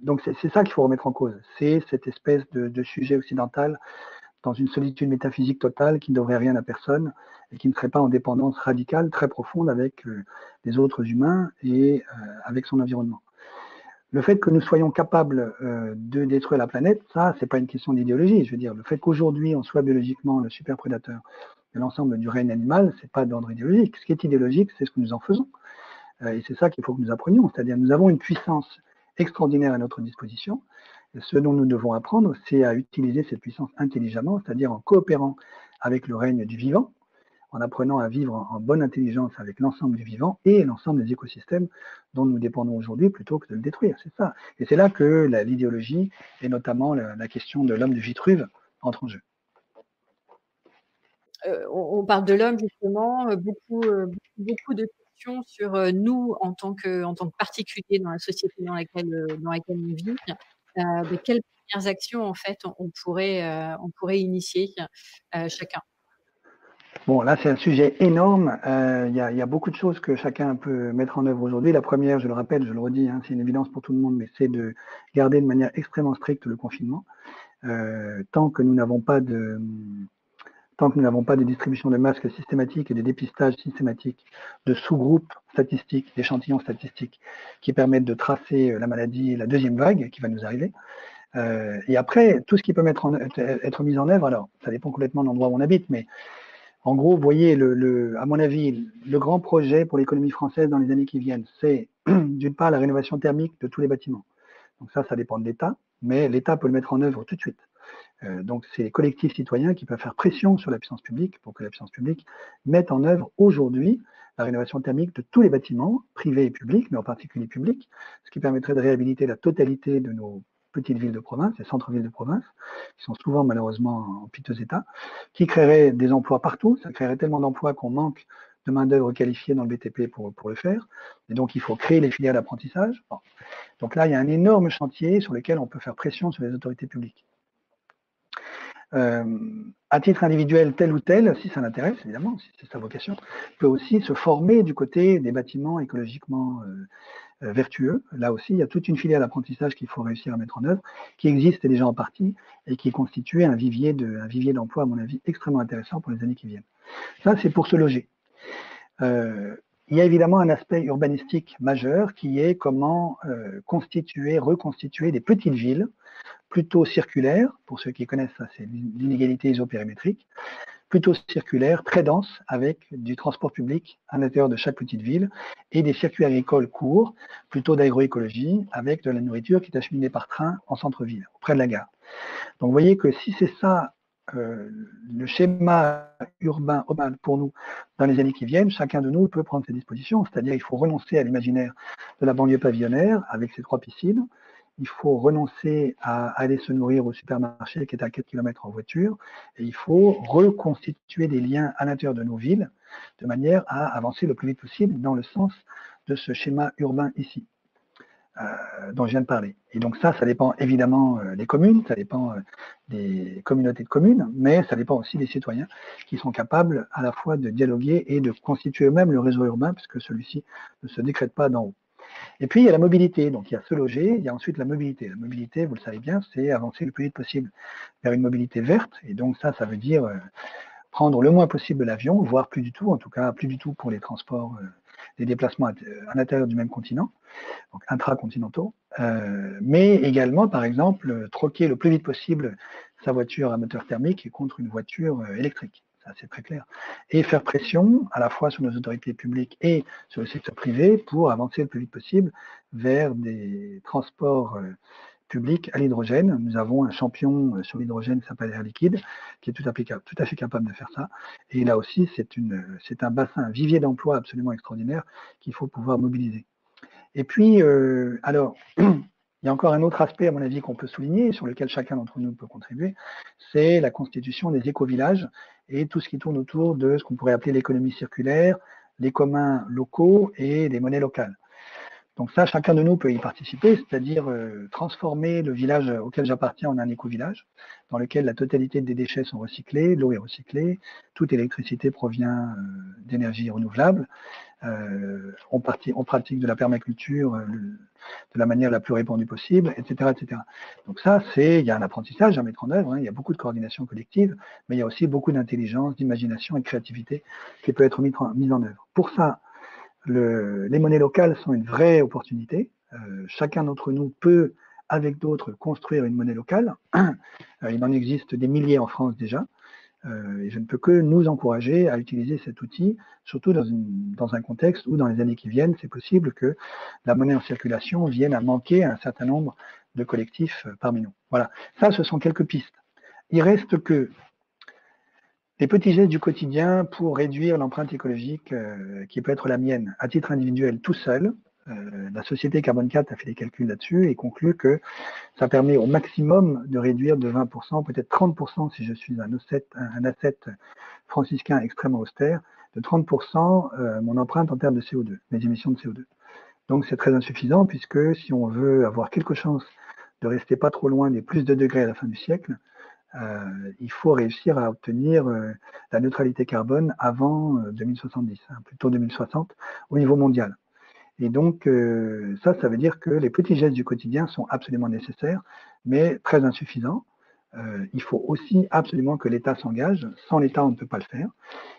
Donc c'est ça qu'il faut remettre en cause, c'est cette espèce de sujet occidental dans une solitude métaphysique totale qui ne devrait rien à personne et qui ne serait pas en dépendance radicale, très profonde avec les autres humains et avec son environnement. Le fait que nous soyons capables de détruire la planète, ça, c'est pas une question d'idéologie. Je veux dire, le fait qu'aujourd'hui on soit biologiquement le super prédateur de l'ensemble du règne animal, c'est pas d'ordre idéologique. Ce qui est idéologique, c'est ce que nous en faisons. Et c'est ça qu'il faut que nous apprenions, c'est-à-dire nous avons une puissance extraordinaire à notre disposition. Et ce dont nous devons apprendre, c'est à utiliser cette puissance intelligemment, c'est-à-dire en coopérant avec le règne du vivant, en apprenant à vivre en bonne intelligence avec l'ensemble du vivant et l'ensemble des écosystèmes dont nous dépendons aujourd'hui plutôt que de le détruire. C'est ça. Et c'est là que l'idéologie et notamment la question de l'homme de Vitruve entre en jeu. On parle de l'homme justement, beaucoup de sur nous en tant que particuliers dans la société dans laquelle on vit, de quelles premières actions en fait on pourrait initier chacun. Bon, là c'est un sujet énorme, il y a beaucoup de choses que chacun peut mettre en œuvre aujourd'hui. La première, je le rappelle, je le redis, hein, c'est une évidence pour tout le monde, mais c'est de garder de manière extrêmement stricte le confinement. Tant que nous n'avons pas de distribution de masques systématique et de dépistage systématique de sous-groupes statistiques, d'échantillons statistiques qui permettent de tracer la maladie, la deuxième vague qui va nous arriver. Et après, tout ce qui peut être mis en œuvre, alors ça dépend complètement de l'endroit où on habite, mais en gros, vous voyez, à mon avis, le grand projet pour l'économie française dans les années qui viennent, c'est d'une part la rénovation thermique de tous les bâtiments. Donc ça dépend de l'État, mais l'État peut le mettre en œuvre tout de suite. Donc, c'est les collectifs citoyens qui peuvent faire pression sur la puissance publique pour que la puissance publique mette en œuvre aujourd'hui la rénovation thermique de tous les bâtiments, privés et publics, mais en particulier publics, ce qui permettrait de réhabiliter la totalité de nos petites villes de province, les centres-villes de province, qui sont souvent malheureusement en piteux état, qui créerait des emplois partout. Ça créerait tellement d'emplois qu'on manque de main-d'œuvre qualifiée dans le BTP pour le faire. Et donc, il faut créer les filières d'apprentissage. Bon. Donc là, il y a un énorme chantier sur lequel on peut faire pression sur les autorités publiques. À titre individuel, tel ou tel, si ça l'intéresse, évidemment, si c'est sa vocation, peut aussi se former du côté des bâtiments écologiquement vertueux. Là aussi, il y a toute une filière d'apprentissage qu'il faut réussir à mettre en œuvre, qui existe déjà en partie et qui constitue un vivier d'emploi, à mon avis, extrêmement intéressant pour les années qui viennent. Ça, c'est pour se loger. Il y a évidemment un aspect urbanistique majeur qui est comment reconstituer des petites villes plutôt circulaires, pour ceux qui connaissent ça, c'est l'inégalité isopérimétrique, plutôt circulaires, très denses, avec du transport public à l'intérieur de chaque petite ville et des circuits agricoles courts, plutôt d'agroécologie, avec de la nourriture qui est acheminée par train en centre-ville, près de la gare. Donc vous voyez que si c'est ça, le schéma urbain pour nous dans les années qui viennent, chacun de nous peut prendre ses dispositions, c'est-à-dire il faut renoncer à l'imaginaire de la banlieue pavillonnaire avec ses 3 piscines, il faut renoncer à aller se nourrir au supermarché qui est à 4 km en voiture, et il faut reconstituer des liens à l'intérieur de nos villes de manière à avancer le plus vite possible dans le sens de ce schéma urbain ici, dont je viens de parler. Et donc ça dépend évidemment des communes, ça dépend des communautés de communes, mais ça dépend aussi des citoyens qui sont capables à la fois de dialoguer et de constituer eux-mêmes le réseau urbain, puisque celui-ci ne se décrète pas d'en haut. Et puis il y a la mobilité, donc il y a se loger, il y a ensuite la mobilité. La mobilité, vous le savez bien, c'est avancer le plus vite possible vers une mobilité verte, et donc ça veut dire prendre le moins possible l'avion, voire plus du tout, en tout cas plus du tout pour les transports des déplacements à l'intérieur du même continent, donc intracontinentaux, mais également, par exemple, troquer le plus vite possible sa voiture à moteur thermique contre une voiture électrique. Ça, c'est très clair. Et faire pression à la fois sur nos autorités publiques et sur le secteur privé pour avancer le plus vite possible vers des transports publics à l'hydrogène. Nous avons un champion sur l'hydrogène qui s'appelle Air Liquide, qui est tout à fait capable de faire ça. Et là aussi, c'est un bassin, un vivier d'emploi absolument extraordinaire qu'il faut pouvoir mobiliser. Et puis, alors, il y a encore un autre aspect, à mon avis, qu'on peut souligner, sur lequel chacun d'entre nous peut contribuer, c'est la constitution des éco-villages et tout ce qui tourne autour de ce qu'on pourrait appeler l'économie circulaire, les communs locaux et les monnaies locales. Donc ça, chacun de nous peut y participer, c'est-à-dire transformer le village auquel j'appartiens en un éco-village, dans lequel la totalité des déchets sont recyclés, l'eau est recyclée, toute électricité provient d'énergie renouvelable, on pratique de la permaculture de la manière la plus répandue possible, etc. etc. Donc ça, il y a un apprentissage à mettre en œuvre, hein, il y a beaucoup de coordination collective, mais il y a aussi beaucoup d'intelligence, d'imagination et de créativité qui peut être mise en œuvre. Pour ça, les monnaies locales sont une vraie opportunité. Chacun d'entre nous peut, avec d'autres, construire une monnaie locale. Il en existe des milliers en France déjà. Et je ne peux que nous encourager à utiliser cet outil, surtout dans un contexte où, dans les années qui viennent, c'est possible que la monnaie en circulation vienne à manquer à un certain nombre de collectifs parmi nous. Voilà, ça, ce sont quelques pistes. Il reste que les petits gestes du quotidien pour réduire l'empreinte écologique qui peut être la mienne à titre individuel tout seul. La société Carbone 4 a fait des calculs là-dessus et conclut que ça permet au maximum de réduire de 20%, peut-être 30% si je suis un ascète franciscain extrêmement austère, de 30% mon empreinte en termes de CO2, mes émissions de CO2. Donc c'est très insuffisant puisque si on veut avoir quelque chance de rester pas trop loin des plus de 2 degrés à la fin du siècle, il faut réussir à obtenir la neutralité carbone avant 2070, hein, plutôt 2060, au niveau mondial. Et donc, ça veut dire que les petits gestes du quotidien sont absolument nécessaires, mais très insuffisants. Il faut aussi absolument que l'État s'engage. Sans l'État, on ne peut pas le faire.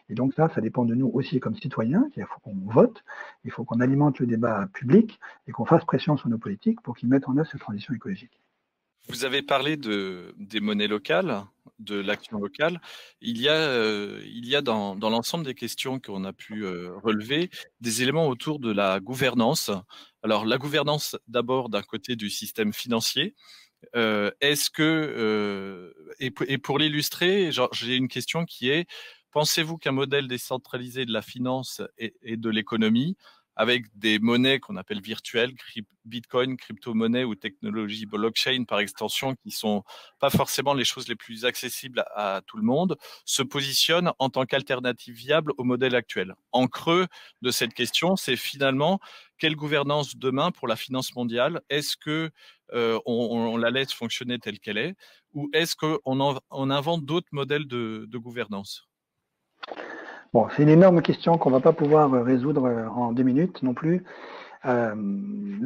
Et donc ça dépend de nous aussi comme citoyens. Il faut qu'on vote, il faut qu'on alimente le débat public et qu'on fasse pression sur nos politiques pour qu'ils mettent en œuvre cette transition écologique. Vous avez parlé des monnaies locales, de l'action locale. Il y a dans l'ensemble des questions qu'on a pu relever, des éléments autour de la gouvernance. Alors, la gouvernance d'abord d'un côté du système financier. Et pour l'illustrer, j'ai une question qui est, pensez-vous qu'un modèle décentralisé de la finance et de l'économie avec des monnaies qu'on appelle virtuelles, bitcoin, crypto-monnaie ou technologie blockchain par extension, qui sont pas forcément les choses les plus accessibles à tout le monde, se positionne en tant qu'alternative viable au modèle actuel. En creux de cette question, c'est finalement quelle gouvernance demain pour la finance mondiale? Est-ce que on la laisse fonctionner telle qu'elle est ou est-ce qu'on invente d'autres modèles de gouvernance? Bon, c'est une énorme question qu'on ne va pas pouvoir résoudre en 2 minutes non plus. La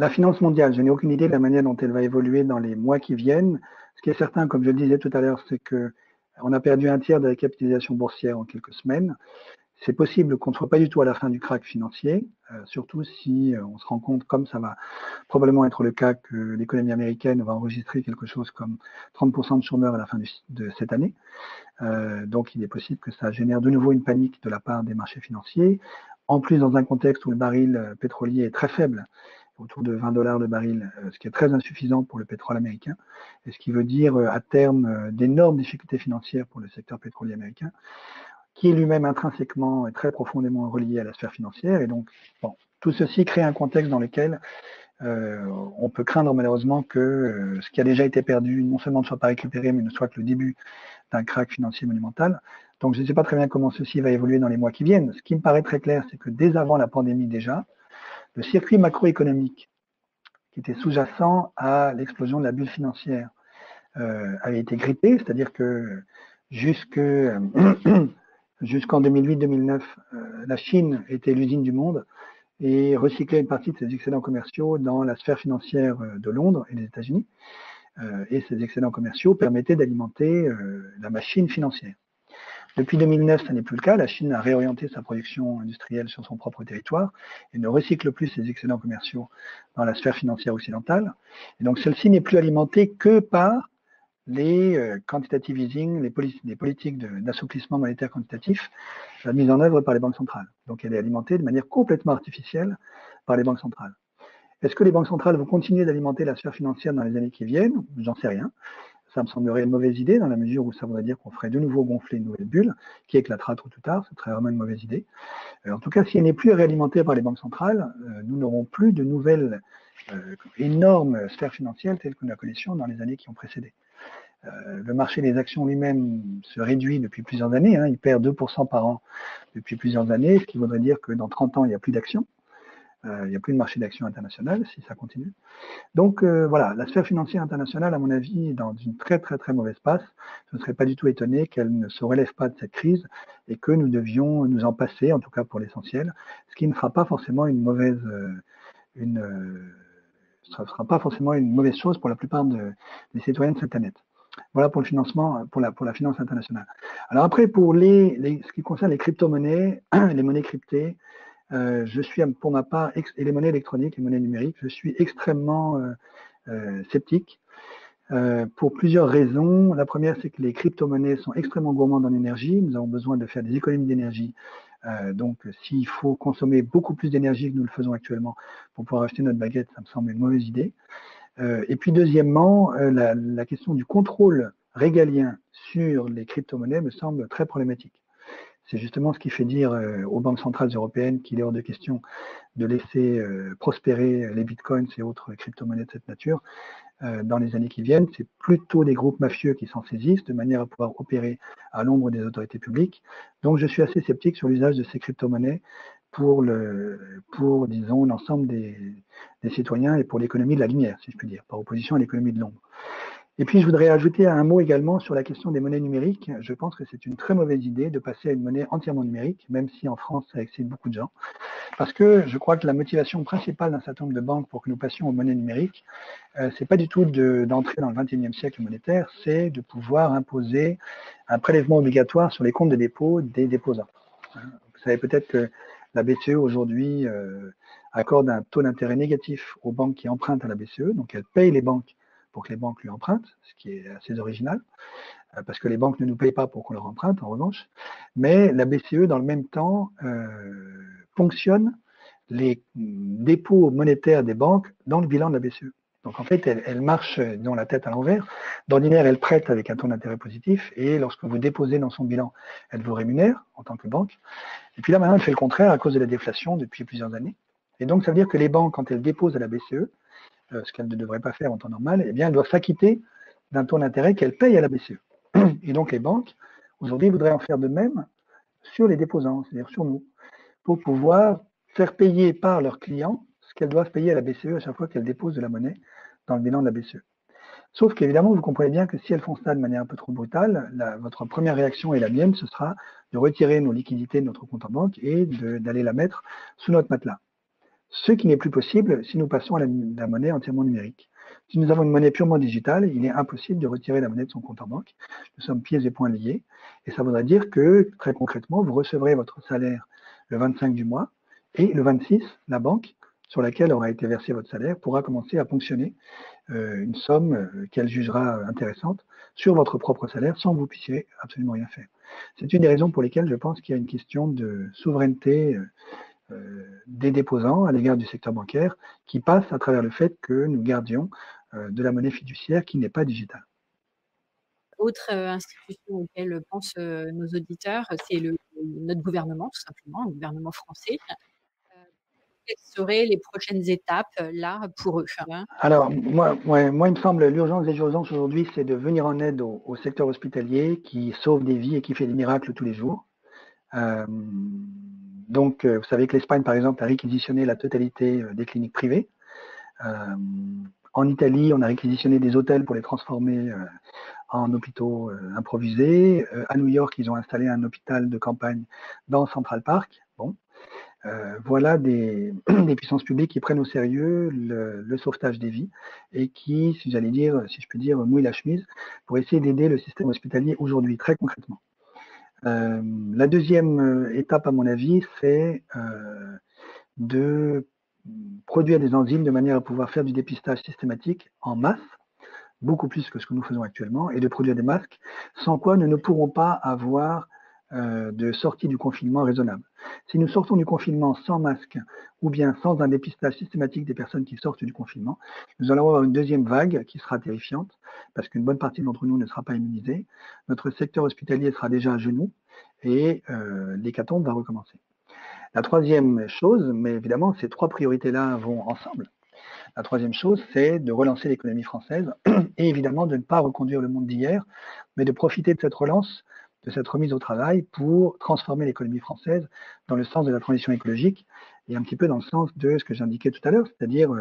finance mondiale, je n'ai aucune idée de la manière dont elle va évoluer dans les mois qui viennent. Ce qui est certain, comme je le disais tout à l'heure, c'est qu'on a perdu 1/3 de la capitalisation boursière en quelques semaines. C'est possible qu'on ne soit pas du tout à la fin du krach financier, surtout si on se rend compte, comme ça va probablement être le cas, que l'économie américaine va enregistrer quelque chose comme 30% de chômeurs à la fin de cette année. Donc il est possible que ça génère de nouveau une panique de la part des marchés financiers. En plus, dans un contexte où le baril pétrolier est très faible, autour de 20 $ le baril, ce qui est très insuffisant pour le pétrole américain, et ce qui veut dire à terme d'énormes difficultés financières pour le secteur pétrolier américain, qui est lui-même intrinsèquement et très profondément relié à la sphère financière. Et donc, bon, tout ceci crée un contexte dans lequel on peut craindre malheureusement que ce qui a déjà été perdu non seulement ne soit pas récupéré, mais ne soit que le début d'un krach financier monumental. Donc, je ne sais pas très bien comment ceci va évoluer dans les mois qui viennent. Ce qui me paraît très clair, c'est que dès avant la pandémie déjà, le circuit macroéconomique qui était sous-jacent à l'explosion de la bulle financière avait été grippé, c'est-à-dire que jusqu'en 2008-2009, la Chine était l'usine du monde et recyclait une partie de ses excédents commerciaux dans la sphère financière de Londres et des États-Unis. Et ces excédents commerciaux permettaient d'alimenter la machine financière. Depuis 2009, ça n'est plus le cas. La Chine a réorienté sa production industrielle sur son propre territoire et ne recycle plus ses excédents commerciaux dans la sphère financière occidentale. Et donc, celle-ci n'est plus alimentée que par les quantitative easing, les politiques d'assouplissement monétaire quantitatif mises en œuvre par les banques centrales. Donc elle est alimentée de manière complètement artificielle par les banques centrales. Est-ce que les banques centrales vont continuer d'alimenter la sphère financière dans les années qui viennent? J'en sais rien. Ça me semblerait une mauvaise idée dans la mesure où ça voudrait dire qu'on ferait de nouveau gonfler une nouvelle bulle qui éclatera trop tard. Ce serait vraiment une mauvaise idée. En tout cas, si elle n'est plus réalimentée par les banques centrales, nous n'aurons plus de nouvelles énormes sphères financières telles que nous la connaissions dans les années qui ont précédé. Le marché des actions lui-même se réduit depuis plusieurs années, hein, il perd 2% par an depuis plusieurs années, ce qui voudrait dire que dans 30 ans, il n'y a plus d'actions, il n'y a plus de marché d'actions international si ça continue. Donc voilà, la sphère financière internationale, à mon avis, est dans une très très très mauvaise passe. Je ne serais pas du tout étonné qu'elle ne se relève pas de cette crise et que nous devions nous en passer, en tout cas pour l'essentiel, ce qui ne fera pas forcément une mauvaise... ce ne sera pas forcément une mauvaise chose pour la plupart des citoyens de cette planète. Voilà pour le financement, pour la finance internationale. Alors après, pour ce qui concerne les crypto-monnaies, les monnaies cryptées, je suis pour ma part, et les monnaies électroniques, les monnaies numériques, je suis extrêmement sceptique pour plusieurs raisons. La première, c'est que les crypto-monnaies sont extrêmement gourmandes en énergie. Nous avons besoin de faire des économies d'énergie. Donc, s'il faut consommer beaucoup plus d'énergie que nous le faisons actuellement pour pouvoir acheter notre baguette, ça me semble une mauvaise idée. Et puis, deuxièmement, la question du contrôle régalien sur les crypto-monnaies me semble très problématique. C'est justement ce qui fait dire aux banques centrales européennes qu'il est hors de question de laisser prospérer les bitcoins et autres crypto-monnaies de cette nature dans les années qui viennent. C'est plutôt des groupes mafieux qui s'en saisissent de manière à pouvoir opérer à l'ombre des autorités publiques. Donc, je suis assez sceptique sur l'usage de ces crypto-monnaies pour disons, l'ensemble des citoyens et pour l'économie de la lumière, si je puis dire, par opposition à l'économie de l'ombre. Et puis, je voudrais ajouter un mot également sur la question des monnaies numériques. Je pense que c'est une très mauvaise idée de passer à une monnaie entièrement numérique, même si en France, ça excite beaucoup de gens. Parce que je crois que la motivation principale d'un certain nombre de banques pour que nous passions aux monnaies numériques, c'est pas du tout d'entrer dans le 21e siècle monétaire, c'est de pouvoir imposer un prélèvement obligatoire sur les comptes de dépôt des déposants. Vous savez peut-être que la BCE aujourd'hui accorde un taux d'intérêt négatif aux banques qui empruntent à la BCE, donc elle paye les banques pour que les banques lui empruntent, ce qui est assez original, parce que les banques ne nous payent pas pour qu'on leur emprunte, en revanche. Mais la BCE, dans le même temps, ponctionne les dépôts monétaires des banques dans le bilan de la BCE. Donc, en fait, elle marche, disons, la tête à l'envers. D'ordinaire, elle prête avec un taux d'intérêt positif et lorsque vous déposez dans son bilan, elle vous rémunère en tant que banque. Et puis là, maintenant, elle fait le contraire à cause de la déflation depuis plusieurs années. Et donc, ça veut dire que les banques, quand elles déposent à la BCE, ce qu'elles ne devraient pas faire en temps normal, eh bien, elles doivent s'acquitter d'un taux d'intérêt qu'elles payent à la BCE. Et donc, les banques, aujourd'hui, voudraient en faire de même sur les déposants, c'est-à-dire sur nous, pour pouvoir faire payer par leurs clients ce qu'elles doivent payer à la BCE à chaque fois qu'elles déposent de la monnaie dans le bilan de la BCE. Sauf qu'évidemment, vous comprenez bien que si elles font ça de manière un peu trop brutale, votre première réaction et la mienne, ce sera de retirer nos liquidités de notre compte en banque et d'aller la mettre sous notre matelas. Ce qui n'est plus possible si nous passons à la monnaie entièrement numérique. Si nous avons une monnaie purement digitale, il est impossible de retirer la monnaie de son compte en banque. Nous sommes pieds et poings liés. Et ça voudrait dire que, très concrètement, vous recevrez votre salaire le 25 du mois et le 26, la banque sur laquelle aura été versé votre salaire pourra commencer à ponctionner une somme qu'elle jugera intéressante sur votre propre salaire sans que vous puissiez absolument rien faire. C'est une des raisons pour lesquelles je pense qu'il y a une question de souveraineté des déposants à l'égard du secteur bancaire qui passe à travers le fait que nous gardions de la monnaie fiduciaire qui n'est pas digitale. Autre institution auquel pensent nos auditeurs, c'est notre gouvernement, tout simplement, le gouvernement français. Quelles seraient les prochaines étapes là pour eux hein? Alors, moi, il me semble l'urgence des urgences aujourd'hui, c'est de venir en aide au secteur hospitalier qui sauve des vies et qui fait des miracles tous les jours. Donc, vous savez que l'Espagne, par exemple, a réquisitionné la totalité des cliniques privées. En Italie, on a réquisitionné des hôtels pour les transformer en hôpitaux improvisés. À New York, ils ont installé un hôpital de campagne dans Central Park. Bon, voilà des puissances publiques qui prennent au sérieux le sauvetage des vies et qui, si je puis dire, mouillent la chemise pour essayer d'aider le système hospitalier aujourd'hui, très concrètement. La deuxième étape, à mon avis, c'est de produire des enzymes de manière à pouvoir faire du dépistage systématique en masse, beaucoup plus que ce que nous faisons actuellement, et de produire des masques, sans quoi nous ne pourrons pas avoir de sortie du confinement raisonnable. Si nous sortons du confinement sans masque, ou bien sans un dépistage systématique des personnes qui sortent du confinement, nous allons avoir une deuxième vague qui sera terrifiante, parce qu'une bonne partie d'entre nous ne sera pas immunisée. Notre secteur hospitalier sera déjà à genoux, et l'hécatombe va recommencer. La troisième chose, mais évidemment, ces trois priorités-là vont ensemble. La troisième chose, c'est de relancer l'économie française, et évidemment de ne pas reconduire le monde d'hier, mais de profiter de cette relance, de cette remise au travail pour transformer l'économie française dans le sens de la transition écologique et un petit peu dans le sens de ce que j'indiquais tout à l'heure, c'est-à-dire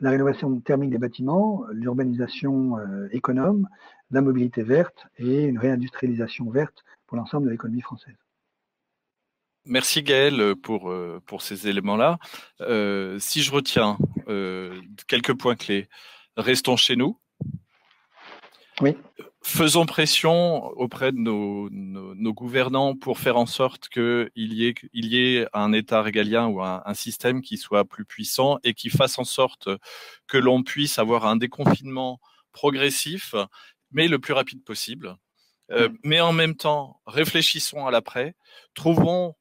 la rénovation thermique des bâtiments, l'urbanisation économe, la mobilité verte et une réindustrialisation verte pour l'ensemble de l'économie française. Merci Gaël pour ces éléments-là. Si je retiens quelques points clés, restons chez nous. Oui. Faisons pression auprès de nos gouvernants pour faire en sorte qu'il y ait un État régalien ou un système qui soit plus puissant et qui fasse en sorte que l'on puisse avoir un déconfinement progressif, mais le plus rapide possible. Mais en même temps, réfléchissons à l'après, trouvons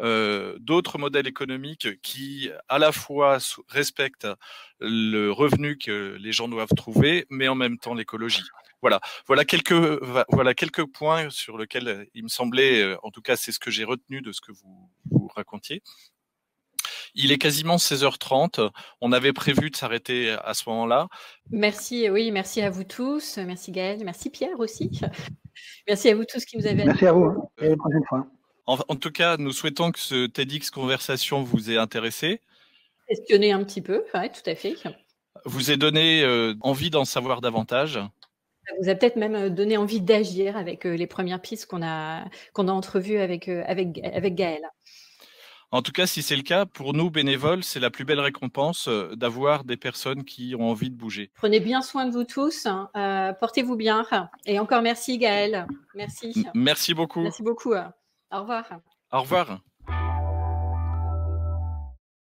d'autres modèles économiques qui à la fois respectent le revenu que les gens doivent trouver, mais en même temps l'écologie. Voilà quelques points sur lesquels il me semblait, en tout cas c'est ce que j'ai retenu de ce que vous racontiez. Il est quasiment 16h30, on avait prévu de s'arrêter à ce moment-là. Merci à vous tous, merci Gaël, merci Pierre aussi. Merci à vous tous qui nous avez... Merci à vous, et à la prochaine fois. En tout cas, nous souhaitons que ce TEDx Conversation vous ait intéressé. Questionner un petit peu, ouais, tout à fait. Vous ait donné envie d'en savoir davantage. Ça vous a peut-être même donné envie d'agir avec les premières pistes qu'on a entrevues avec Gaël. En tout cas, si c'est le cas, pour nous, bénévoles, c'est la plus belle récompense d'avoir des personnes qui ont envie de bouger. Prenez bien soin de vous tous, portez-vous bien. Et encore merci Gaël, merci. Merci beaucoup. Merci beaucoup. Au revoir. Au revoir.